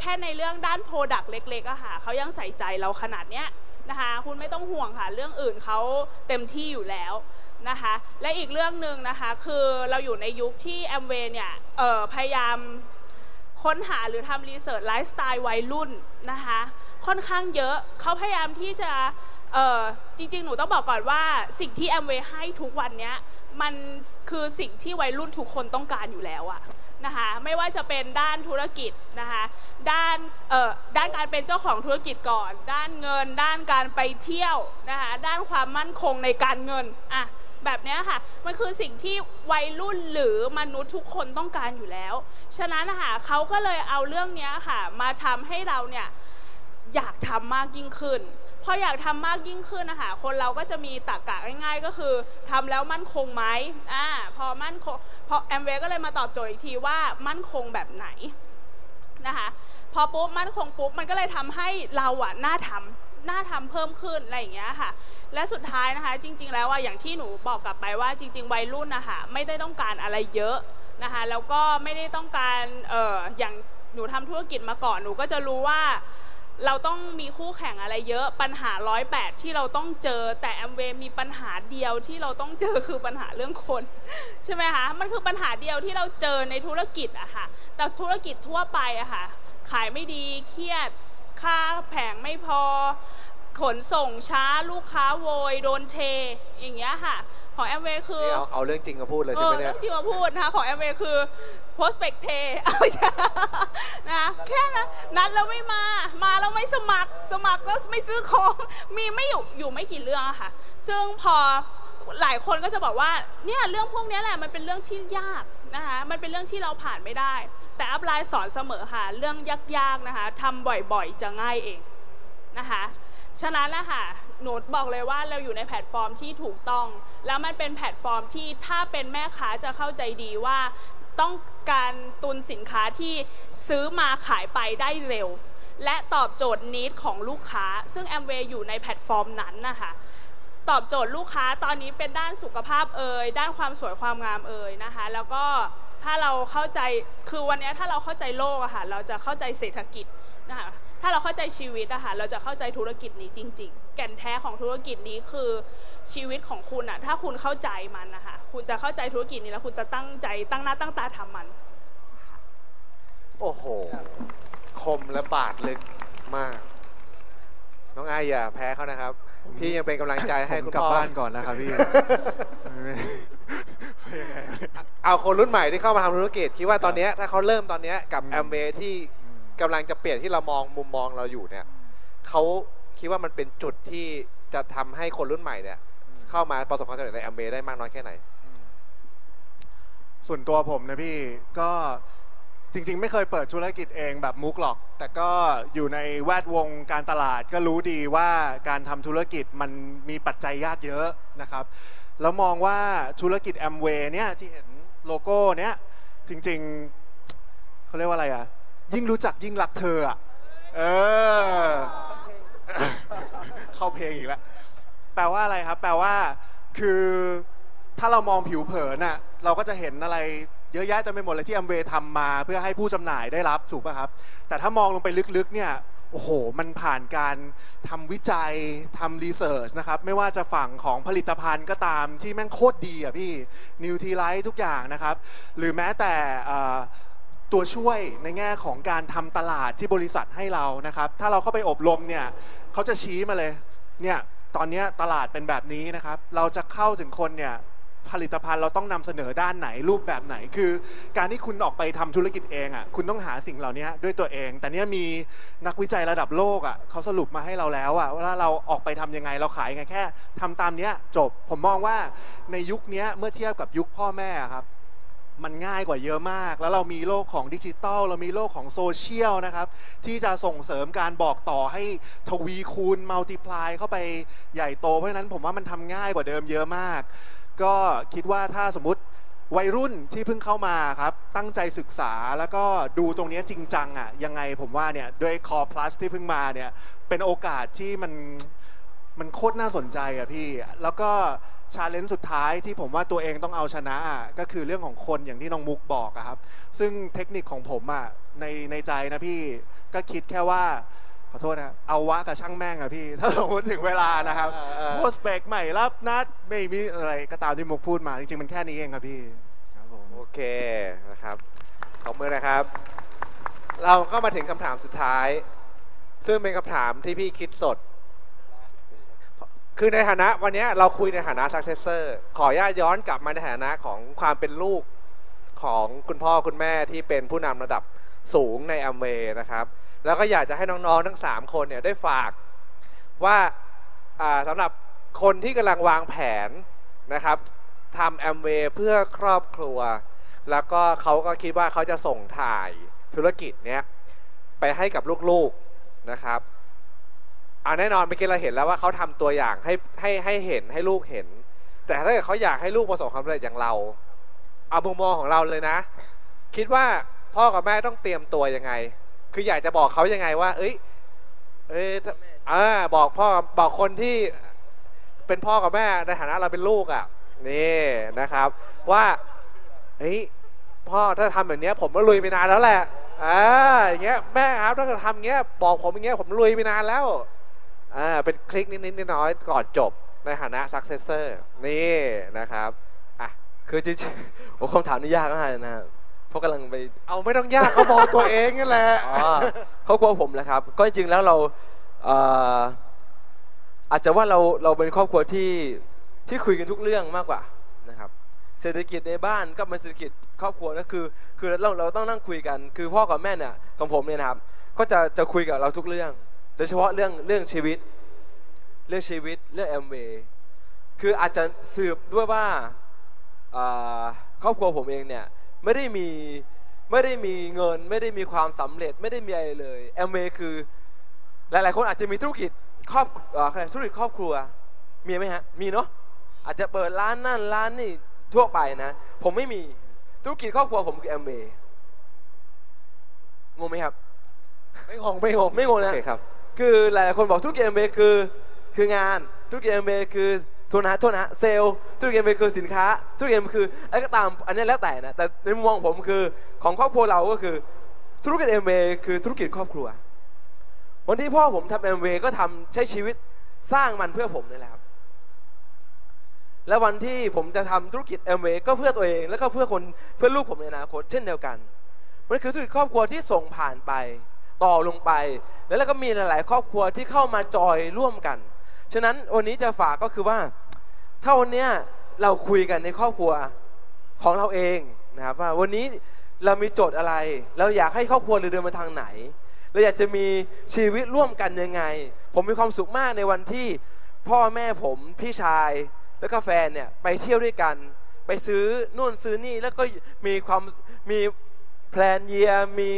แค่ในเรื่องด้านโปรดักต์เล็กๆอะค่ะเขายังใส่ใจเราขนาดเนี้ยนะคะคุณไม่ต้องห่วงค่ะเรื่องอื่นเขาเต็มที่อยู่แล้วนะคะและอีกเรื่องหนึ่งนะคะคือเราอยู่ในยุคที่แอมเวย์เนี่ยพยายามค้นหาหรือทำรีเสิร์ชไลฟ์สไตล์วัยรุ่นนะคะค่อนข้างเยอะเขาพยายามที่จะจริงๆหนูต้องบอกก่อนว่าสิ่งที่แอมเวย์ให้ทุกวันเนี้ยมันคือสิ่งที่วัยรุ่นทุกคนต้องการอยู่แล้วอะนะคะไม่ว่าจะเป็นด้านธุรกิจนะคะด้านการเป็นเจ้าของธุรกิจก่อนด้านเงินด้านการไปเที่ยวนะคะด้านความมั่นคงในการเงินอะแบบนี้ค่ะมันคือสิ่งที่วัยรุ่นหรือมนุษย์ทุกคนต้องการอยู่แล้วฉะนั้นนะคะเขาก็เลยเอาเรื่องนี้ค่ะมาทำให้เราเนี่ยอยากทำมากยิ่งขึ้นพออยากทำมากยิ่งขึ้นนะคะคนเราก็จะมีตรรกะง่ายๆก็คือทำแล้วมั่นคงไหมพอมั่นคงพอแอมเวย์ก็เลยมาตอบโจทย์อีกทีว่ามั่นคงแบบไหนนะคะพอปุ๊บมั่นคงปุ๊บมันก็เลยทำให้เราอะน่าทำเพิ่มขึ้นอะไรอย่างเงี้ยค่ะและสุดท้ายนะคะจริงๆแล้วว่าอย่างที่หนูบอกกลับไปว่าจริงๆวัยรุ่นนะคะไม่ได้ต้องการอะไรเยอะนะคะแล้วก็ไม่ได้ต้องการอย่างหนูทำธุรกิจมาก่อนหนูก็จะรู้ว่าเราต้องมีคู่แข่งอะไรเยอะปัญหา108ที่เราต้องเจอแต่แอมเวย์มีปัญหาเดียวที่เราต้องเจอคือปัญหาเรื่องคนใช่ไหมคะมันคือปัญหาเดียวที่เราเจอในธุรกิจอะค่ะแต่ธุรกิจทั่วไปอะค่ะขายไม่ดีเครียดค่าแผงไม่พอขนส่งช้าลูกค้าโวยโดนเทอย่างเงี้ยค่ะของแอมเวย์คือเอาเรื่องจริงมาพูดเลยใช่ไหมเนี่ยเรื่องจริงมาพูดนะคะของแอมเวย์คือโพสเปกเทเอาใช่นะแค่นั้นนัดแล้วไม่มาแล้วไม่สมัครแล้วไม่ซื้อของมีไม่อยู่ไม่กี่เรื่องค่ะซึ่งพอหลายคนก็จะบอกว่าเนี่ยเรื่องพวกนี้แหละมันเป็นเรื่องที่ยากนะคะมันเป็นเรื่องที่เราผ่านไม่ได้แต่อัพไลน์สอนเสมอค่ะเรื่องยากๆนะคะทำบ่อยๆจะง่ายเองนะคะฉะนั้นล่ะค่ะหนูบอกเลยว่าเราอยู่ในแพลตฟอร์มที่ถูกต้องแล้วมันเป็นแพลตฟอร์มที่ถ้าเป็นแม่ค้าจะเข้าใจดีว่าต้องการตุนสินค้าที่ซื้อมาขายไปได้เร็วและตอบโจทย์นิดของลูกค้าซึ่งแอมเวย์อยู่ในแพลตฟอร์มนั้นนะคะตอบโจทย์ลูกค้าตอนนี้เป็นด้านสุขภาพเอ่ยด้านความสวยความงามเอ่ยนะคะแล้วก็ถ้าเราเข้าใจคือวันนี้ถ้าเราเข้าใจโลกอะค่ะเราจะเข้าใจเศรษฐกิจนะคะถ้าเราเข้าใจชีวิตอะค่ะเราจะเข้าใจธุรกิจนี้จริงๆแก่นแท้ของธุรกิจนี้คือชีวิตของคุณอะถ้าคุณเข้าใจมันนะคะคุณจะเข้าใจธุรกิจนี้แล้วคุณจะตั้งใจตั้งหน้าตั้งตาทำมันโอ้โหคมและบาดลึกมากน้องไอ้อย่าแพ้เขานะครับพี่ยังเป็นกำลังใจให้คุณกลับบ้านก่อนนะครับพี่เอาคนรุ่นใหม่ที่เข้ามาทำธุรกิจคิดว่าตอนนี้ถ้าเขาเริ่มตอนนี้กับแอมเวย์ที่กำลังจะเปลี่ยนที่เรามองมุมมองเราอยู่เนี่ยเขาคิดว่ามันเป็นจุดที่จะทำให้คนรุ่นใหม่เนี่ยเข้ามาประสบความสำเร็จในแอมเวย์ได้มากน้อยแค่ไหนส่วนตัวผมนะพี่ก็จริงๆไม่เคยเปิดธุรกิจเองแบบมุกหรอกแต่ก็อยู่ในแวดวงการตลาดก็รู้ดีว่าการทำธุรกิจมันมีปัจจัยยากเยอะนะครับแล้วมองว่าธุรกิจแอมเวย์เนี่ยที่เห็นโลโก้เนี่ยจริงๆเขาเรียกว่าอะไรอะยิ่งรู้จักยิ่งรักเธออะเข้าเพลงอีกแล้วแปลว่าอะไรครับแปลว่าคือถ้าเรามองผิวเผินอะเราก็จะเห็นอะไรเยอะแยะเต็มไปหมดเลยที่แอมเวย์ทำมาเพื่อให้ผู้จำหน่ายได้รับถูกป่ะครับแต่ถ้ามองลงไปลึกๆเนี่ยโอ้โหมันผ่านการทำวิจัยทำรีเสิร์ชนะครับไม่ว่าจะฝั่งของผลิตภัณฑ์ก็ตามที่แม่งโคตรดีอ่ะพี่นิวทรีไลท์ทุกอย่างนะครับหรือแม้แต่ตัวช่วยในแง่ของการทำตลาดที่บริษัทให้เรานะครับถ้าเราเข้าไปอบรมเนี่ยเขาจะชี้มาเลยเนี่ยตอนนี้ตลาดเป็นแบบนี้นะครับเราจะเข้าถึงคนเนี่ย ผลิตภัณฑ์เราต้องนำเสนอด้านไหนรูปแบบไหนคือการที่คุณออกไปทำธุรกิจเองอ่ะคุณต้องหาสิ่งเหล่านี้ด้วยตัวเองแต่เนี้ยมีนักวิจัยระดับโลกอ่ะเขาสรุปมาให้เราแล้วอ่ะว่าเราออกไปทำยังไงเราขายยังไงแค่ทำตามเนี้ยจบผมมองว่าในยุคนี้เมื่อเทียบกับยุคพ่อแม่ครับมันง่ายกว่าเยอะมากแล้วเรามีโลกของดิจิตอลเรามีโลกของโซเชียลนะครับที่จะส่งเสริมการบอกต่อให้ทวีคูณมัลติพลายเข้าไปใหญ่โตเพราะฉะนั้นผมว่ามันทำง่ายกว่าเดิมเยอะมากก็คิดว่าถ้าสมมุติวัยรุ่นที่เพิ่งเข้ามาครับตั้งใจศึกษาแล้วก็ดูตรงนี้จริงจังอ่ะยังไงผมว่าเนี่ยด้วยคอร์พลัสที่เพิ่งมาเนี่ยเป็นโอกาสที่มันโคตรน่าสนใจอะพี่แล้วก็ชาเลนจ์สุดท้ายที่ผมว่าตัวเองต้องเอาชนะก็คือเรื่องของคนอย่างที่น้องมุกบอกครับซึ่งเทคนิคของผมอะในใจนะพี่ก็คิดแค่ว่าขอโทษนะเอาวะกับช่างแม่งอะพี่ถ้าสมมติถึงเวลานะครับโพสเปกใหม่รับนัดไม่มีอะไรก็ตามที่มุกพูดมาจริงๆมันแค่นี้เองครับพี่ครับผมโอเคนะครับขอบคุณนะครับเราก็มาถึงคำถามสุดท้ายซึ่งเป็นคำถามที่พี่คิดสดคือในฐานะวันนี้เราคุยในฐานะ successor ขออนุญาตย้อนกลับมาในฐานะของความเป็นลูกของคุณพ่อคุณแม่ที่เป็นผู้นำระดับสูงใน Amway นะครับแล้วก็อยากจะให้น้องๆทั้ง3คนเนี่ยได้ฝากว่าสำหรับคนที่กำลังวางแผนนะครับทำ Amway เพื่อครอบครัวแล้วก็เขาก็คิดว่าเขาจะส่งถ่ายธุรกิจเนี้ยไปให้กับลูกๆนะครับแน่นอนเมื่อกี้เราเห็นแล้วว่าเขาทำตัวอย่างให้เห็นให้ลูกเห็นแต่ถ้าเกิดเขาอยากให้ลูกประสบความสำเร็จอย่างเราเอามุมมองของเราเลยนะคิดว่าพ่อกับแม่ต้องเตรียมตัวยังไงคืออยากจะบอกเขายังไงว่าบอกพ่อบอกคนที่เป็นพ่อกับแม่ในฐานะเราเป็นลูกนี่นะครับว่าพ่อถ้าทำแบบนี้ผมก็ลุยไปนานแล้วแหละอย่างเงี้ยแม่ครับถ้าเกิดทำอย่างเงี้ยบอกผมอย่างเงี้ยผมลุยไปนานแล้วเป็นคลิกนิดๆน้อยๆก่อนจบในฐานะ successor นี่นะครับคือจริงๆคำถามนี่ยากมากนะเพราะกำลังไปเอาไม่ต้องยากเขามองตัวเองนั่นแหละเขากลัวผมแหละครับก็จริงๆแล้วเราอาจจะว่าเราเป็นครอบครัวที่คุยกันทุกเรื่องมากกว่านะครับเศรษฐกิจในบ้านก็เป็นเศรษฐกิจครอบครัวนะคือเราต้องนั่งคุยกันคือพ่อกับแม่เนี่ยของผมเนี่ยนะครับก็จะคุยกับเราทุกเรื่องโดยเฉพาะเรื่องชีวิตเรื่อง Amway คืออาจจะสืบด้วยว่าครอบครัวผมเองเนี่ยไม่ได้มีเงินไม่ได้มีความสำเร็จไม่ได้มีอะไรเลย Amway คือหลายๆคนอาจจะมีธุรกิจครอบครัวมีไหมฮะมีเนาะอาจจะเปิดร้านนั่นร้านนี่ทั่วไปนะผมไม่มีธุรกิจครอบครัวผมคือ Amway งงไหมครับไม่งงนะคือหลายคนบอกธุรกิจ Amway คืองานธุรกิจ Amway คือโทษนะเซลธุรกิจ Amway คือสินค้าธุรกิจ Amway คืออะไรก็ตามอันนี้แล้วแต่นะแต่ในมุมมองผมคือของครอบครัวเราก็คือธุรกิจ Amway คือธุรกิจครอบครัววันที่พ่อผมทำ Amway ก็ทำใช้ชีวิตสร้างมันเพื่อผมนี่แหละครับและวันที่ผมจะทำธุรกิจ Amway ก็เพื่อตัวเองแล้วก็เพื่อลูกผมในอนาคตเช่นเดียวกันมันคือธุรกิจครอบครัวที่ส่งผ่านไปต่อลงไปแล้วก็มีหลายๆครอบครัวที่เข้ามาจอยร่วมกันฉะนั้นวันนี้จะฝากก็คือว่าถ้าวันนี้เราคุยกันในครอบครัวของเราเองนะครับว่าวันนี้เรามีโจทย์อะไรเราอยากให้ครอบครัวเดินมาทางไหนเราอยากจะมีชีวิตร่วมกันยังไงผมมีความสุขมากในวันที่พ่อแม่ผมพี่ชายแล้วก็แฟนเนี่ยไปเที่ยวด้วยกันไปซื้อนู่นซื้อนี่แล้วก็มีแพลนเยียร์มี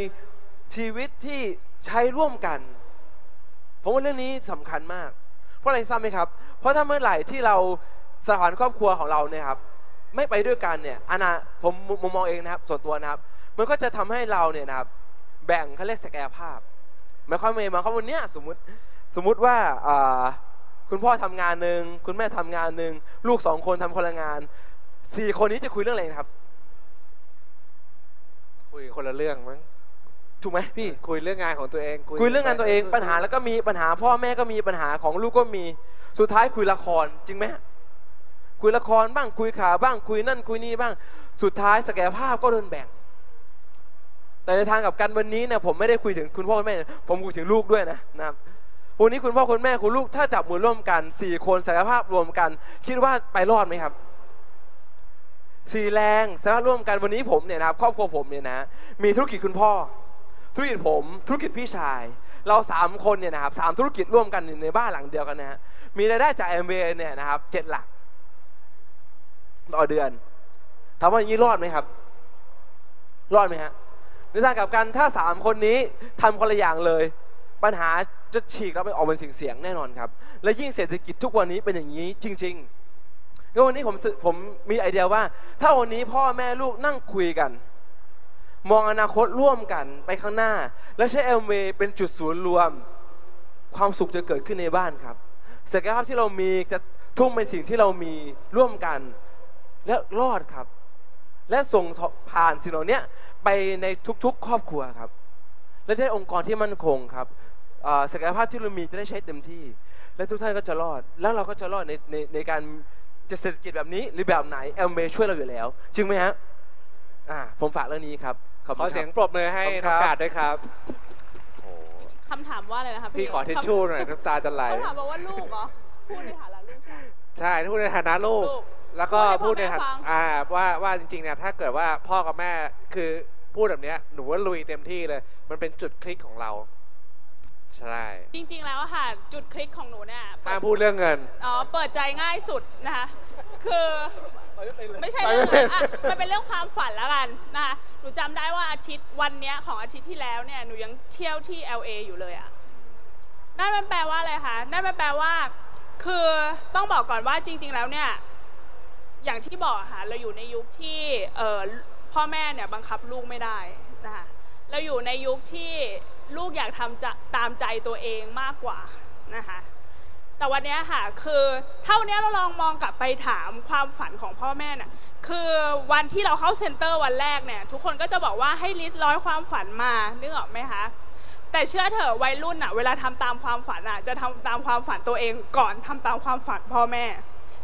ชีวิตที่ใช้ร่วมกันผมว่าเรื่องนี้สำคัญมากเพราะอะไรทราบไหมครับเพราะถ้าเมื่อไหร่ที่เราสถานครอบครัวของเราเนี่ยครับไม่ไปด้วยกันเนี่ยผมมุมมองเองนะครับส่วนตัวนะครับมันก็จะทำให้เราเนี่ยนะครับแบ่งเขาเรียกศักยภาพหมายความวันเนี้ยสมมุติว่าคุณพ่อทำงานหนึ่งคุณแม่ทำงานหนึ่งลูก2คนทำคนละงาน4คนนี้จะคุยเรื่องอะไรครับคุยคนละเรื่องมั้งถูกไหมพี่คุยเรื่องงานของตัวเองคุยเรื่องงานตัวเองปัญหาแล้วก็มีปัญหาพ่อแม่ก็มีปัญหาของลูกก็มีสุดท้ายคุยละครจริงไหมคุยละครบ้างคุยข่าวบ้างคุยนั่นคุยนี่บ้างสุดท้ายศักยภาพก็โดนแบ่งแต่ในทางกับกันวันนี้เนี่ยผมไม่ได้คุยถึงคุณพ่อคุณแม่ผมคุยถึงลูกด้วยนะครับวันนี้คุณพ่อคุณแม่คุณลูกถ้าจับมือร่วมกัน4คนศักยภาพรวมกันคิดว่าไปรอดไหมครับ สี่แรงสามารถร่วมกันวันนี้ผมเนี่ยนะครับครอบครัวผมเนี่ยนะมีธุรกิจคุณพ่อธุรกิจผมธุรกิจพี่ชายเรา3คนเนี่ยนะครับ3ธุรกิจร่วมกันอยู่ในบ้านหลังเดียวกันนะฮะมีรายได้จาก MBA เนี่ยนะครับ7หลักต่อเดือนถามว่าอย่างนี้รอดไหมครับรอดไหมฮะในทางกลับกันถ้า3คนนี้ทำคนละอย่างเลยปัญหาจะฉีกแล้วไปออกเป็นเสียงๆแน่นอนครับและยิ่งเศรษฐกิจทุกวันนี้เป็นอย่างนี้จริงๆก็วันนี้ผมมีไอเดียว่าถ้าวันนี้พ่อแม่ลูกนั่งคุยกันมองอนาคตร่วมกันไปข้างหน้าและใช้ MBA เป็นจุดศูนย์รวมความสุขจะเกิดขึ้นในบ้านครับศักยภาพที่เรามีจะทุ่มในสิ่งที่เรามีร่วมกันและรอดครับและส่งผ่านสิ่งเหล่านี้ไปในทุกๆครอบครัวครับและได้องค์กรที่มั่นคงครับศักยภาพที่เรามีจะได้ใช้เต็มที่และทุกท่านก็จะรอดแล้วเราก็จะรอดในการจะเศรษฐกิจแบบนี้หรือแบบไหน MBA ช่วยเราอยู่แล้วจริงไหมฮะผมฝากเรื่องนี้ครับขอเสียงปรบมือให้น้องกาดด้วยครับคำถามว่าอะไรนะครับพี่ขอทิชชู่หน่อยน้ำตาจะไหลคำถามบอกว่าลูกเหรอพูดในฐานะลูกใช่พูดในฐานะลูกแล้วก็พูดในฐานะว่าจริงๆเนี่ยถ้าเกิดว่าพ่อกับแม่คือพูดแบบนี้หนูว่าลุยเต็มที่เลยมันเป็นจุดคลิกของเราใช่จริงๆแล้วค่ะจุดคลิกของหนูเนี่ยพูดเรื่องเงินอ๋อเปิดใจง่ายสุดนะคะคือไม่ใช่เรื่องอ่ะมันเป็นเรื่องความฝันแล้วกันนะคะหนูจำได้ว่าอาทิตย์วันนี้ของอาทิตย์ที่แล้วเนี่ยหนูยังเที่ยวที่ LA อยู่เลยอ่ะนั่นมันแปลว่าอะไรคะนั่นมันแปลว่าคือต้องบอกก่อนว่าจริงๆแล้วเนี่ยอย่างที่บอกค่ะเราอยู่ในยุคที่พ่อแม่เนี่ยบังคับลูกไม่ได้นะคะเราอยู่ในยุคที่ลูกอยากทำจะตามใจตัวเองมากกว่านะคะแต่วันนี้ค่ะคือเท่านี้เราลองมองกลับไปถามความฝันของพ่อแม่น่ะคือวันที่เราเข้าเซ็นเตอร์วันแรกเนี่ยทุกคนก็จะบอกว่าให้ลิสต์ร้อยความฝันมานึกออกไหมคะแต่เชื่อเถอะวัยรุ่นน่ะเวลาทำตามความฝันน่ะจะทำตามความฝันตัวเองก่อนทำตามความฝันพ่อแม่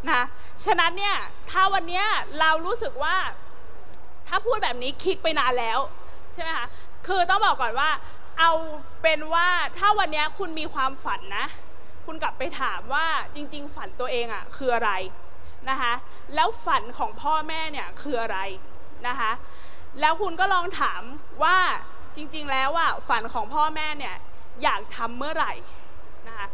นะฉะนั้นเนี่ยถ้าวันนี้เรารู้สึกว่าถ้าพูดแบบนี้คลิกไปนานแล้วใช่ไหมคะคือต้องบอกก่อนว่าเอาเป็นว่าถ้าวันนี้คุณมีความฝันนะคุณกลับไปถามว่าจริงๆฝันตัวเองอ่ะคืออะไรนะคะแล้วฝันของพ่อแม่เนี่ยคืออะไรนะคะแล้วคุณก็ลองถามว่าจริงๆแล้วอ่ะฝันของพ่อแม่เนี่ยอยากทำเมื่อไหร่นะคะ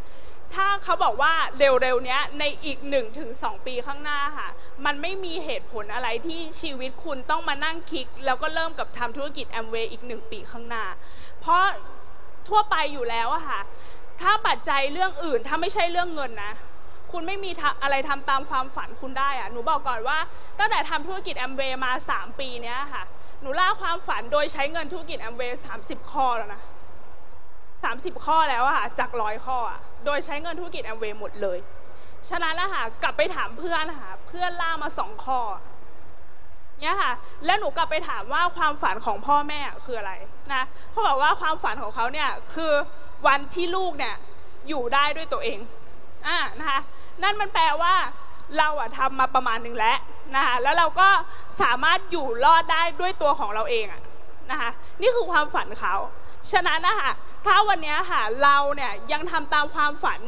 ถ้าเขาบอกว่าเร็วๆนี้ในอีก 1-2 ปีข้างหน้าค่ะมันไม่มีเหตุผลอะไรที่ชีวิตคุณต้องมานั่งคิดแล้วก็เริ่มกับทำธุรกิจ Amway อีก1ปีข้างหน้าเพราะทั่วไปอยู่แล้วอะค่ะถ้าปัจจัยเรื่องอื่นถ้าไม่ใช่เรื่องเงินนะคุณไม่มีอะไรทำตามความฝันคุณได้อะหนูบอกก่อนว่าตั้งแต่ทำธุรกิจ Amway มา3ปีเนี้ยค่ะหนูล่าความฝันโดยใช้เงินธุรกิจ Amway 30ข้อแล้วนะ30ข้อแล้วอะค่ะจาก100ข้ออะโดยใช้เงินธุรกิจ Amway หมดเลยฉะนั้นแล้วค่ะกลับไปถามเพื่อนค่ะเพื่อนล่ามา2ข้อเนี้ยค่ะแล้วหนูกลับไปถามว่าความฝันของพ่อแม่คืออะไรนะเขาบอกว่าความฝันของเขาเนี่ยคือวันที่ลูกเนี่ยอยู่ได้ด้วยตัวเองนะคะนั่นมันแปลว่าเราอะทำมาประมาณหนึ่งแล้วนะคะแล้วเราก็สามารถอยู่รอดได้ด้วยตัวของเราเองอะนะคะนี่คือความฝันเขาฉะนั้นนะคะถ้าวันนี้ค่ะเราเนี่ยยังทำตามความฝัน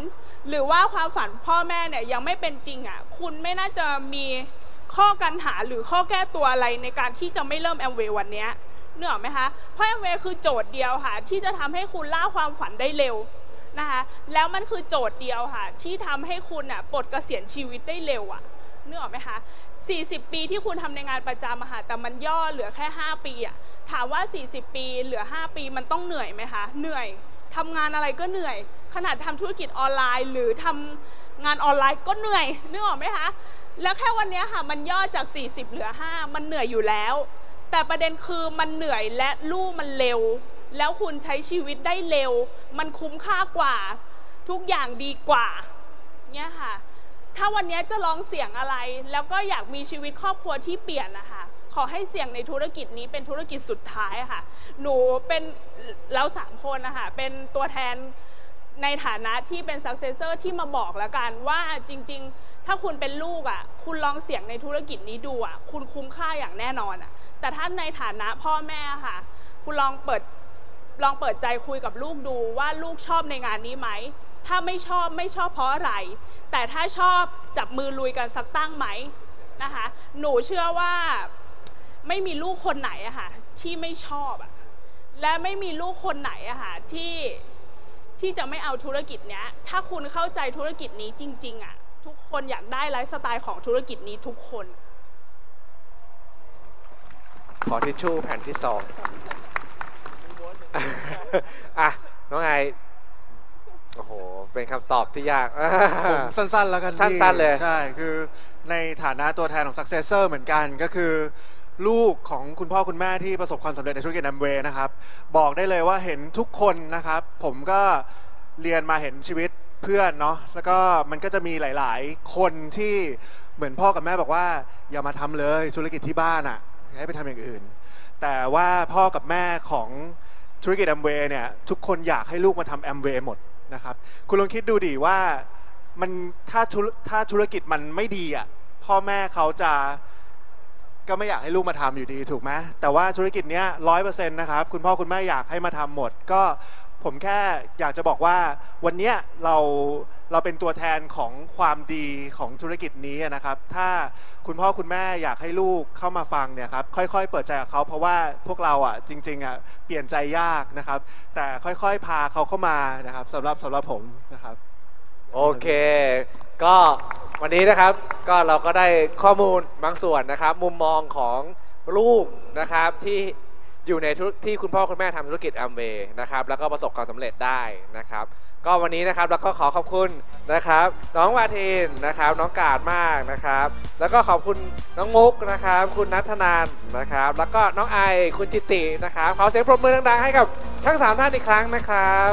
หรือว่าความฝันพ่อแม่เนี่ยยังไม่เป็นจริงอะคุณไม่น่าจะมีข้อกังขาหรือข้อแก้ตัวอะไรในการที่จะไม่เริ่ม Amway วันนี้เหนื่อยไหมคะเพราะ Amway คือโจทย์เดียวค่ะที่จะทำให้คุณล่าความฝันได้เร็วนะคะแล้วมันคือโจทย์เดียวค่ะที่ทำให้คุณน่ะปลดเกษียณชีวิตได้เร็วอ่ะเหนื่อยไหมคะ40ปีที่คุณทำในงานประจำค่ะแต่มันย่อเหลือแค่5ปีอ่ะถามว่า40ปีเหลือ5ปีมันต้องเหนื่อยไหมคะเหนื่อยทำงานอะไรก็เหนื่อยขนาดทำธุรกิจออนไลน์หรือทำงานออนไลน์ก็เหนื่อยเหนื่อยไหมคะแล้วแค่วันนี้ค่ะมันย่อจาก40เหลือ5มันเหนื่อยอยู่แล้วแต่ประเด็นคือมันเหนื่อยและลู่มันเร็วแล้วคุณใช้ชีวิตได้เร็วมันคุ้มค่ากว่าทุกอย่างดีกว่าเนี่ยค่ะถ้าวันนี้จะลองเสี่ยงอะไรแล้วก็อยากมีชีวิตครอบครัวที่เปลี่ยนนะคะขอให้เสี่ยงในธุรกิจนี้เป็นธุรกิจสุดท้ายค่ะหนูเป็นเรา3คนนะคะเป็นตัวแทนในฐานะที่เป็น successor ที่มาบอกแล้วกันว่าจริงๆถ้าคุณเป็นลูกอ่ะคุณลองเสี่ยงในธุรกิจนี้ดูอ่ะคุณคุ้มค่าอย่างแน่นอนอ่ะแต่ท่านในฐานะพ่อแม่ค่ะคุณลองเปิดใจคุยกับลูกดูว่าลูกชอบในงานนี้ไหมถ้าไม่ชอบเพราะอะไรแต่ถ้าชอบจับมือลุยกันสักตั้งไหม นะคะหนูเชื่อว่าไม่มีลูกคนไหนอะค่ะที่ไม่ชอบอะและไม่มีลูกคนไหนอะค่ะที่จะไม่เอาธุรกิจเนี้ยถ้าคุณเข้าใจธุรกิจนี้จริงๆอะทุกคนอยากได้ไลฟ์สไตล์ของธุรกิจนี้ทุกคนขอทิชชู่แผ่นที่สองอ่ะน้องไงโอ้โหเป็นคำตอบที่ยากผมสั้นๆแล้วกันพี่สั้นๆเลยใช่คือในฐานะตัวแทนของ Successor เหมือนกันก็คือลูกของคุณพ่อคุณแม่ที่ประสบความสำเร็จในธุรกิจแอมเวย์นะครับบอกได้เลยว่าเห็นทุกคนนะครับผมก็เรียนมาเห็นชีวิตเพื่อนเนาะแล้วก็มันก็จะมีหลายๆคนที่เหมือนพ่อกับแม่บอกว่าอย่ามาทำเลยธุรกิจที่บ้านอ่ะให้ไปทำอย่างอื่นแต่ว่าพ่อกับแม่ของธุรกิจแอมเวย์เนี่ยทุกคนอยากให้ลูกมาทำแอมเวย์หมดนะครับคุณลองคิดดูดิว่ามันถ้าธุรกิจมันไม่ดีอ่ะพ่อแม่เขาจะก็ไม่อยากให้ลูกมาทำอยู่ดีถูกไหมแต่ว่าธุรกิจเนี้ย 100% นะครับคุณพ่อคุณแม่อยากให้มาทำหมดก็ผมแค่อยากจะบอกว่าวันนี้เราเป็นตัวแทนของความดีของธุรกิจนี้นะครับถ้าคุณพ่อคุณแม่อยากให้ลูกเข้ามาฟังเนี่ยครับค่อยๆเปิดใจกับเขาเพราะว่าพวกเราอ่ะจริงๆอ่ะเปลี่ยนใจยากนะครับแต่ค่อยๆพาเขาเข้ามานะครับสำหรับผมนะครับโอเคก็วันนี้นะครับก็เราก็ได้ข้อมูลบางส่วนนะครับมุมมองของลูกนะครับที่อยู่ในที่คุณพ่อคุณแม่ทำธุรกิจแอมเวย์นะครับแล้วก็ประสบความสำเร็จได้นะครับก็วันนี้นะครับเราก็ขอขอบคุณนะครับน้องวาทินนะครับน้องกาดมากนะครับแล้วก็ขอบคุณน้องมุกนะครับคุณนัทนานนะครับแล้วก็น้องไอคุณจิตินะครับขอเสียงปรบมือดังๆให้กับทั้ง3ท่านอีกครั้งนะครับ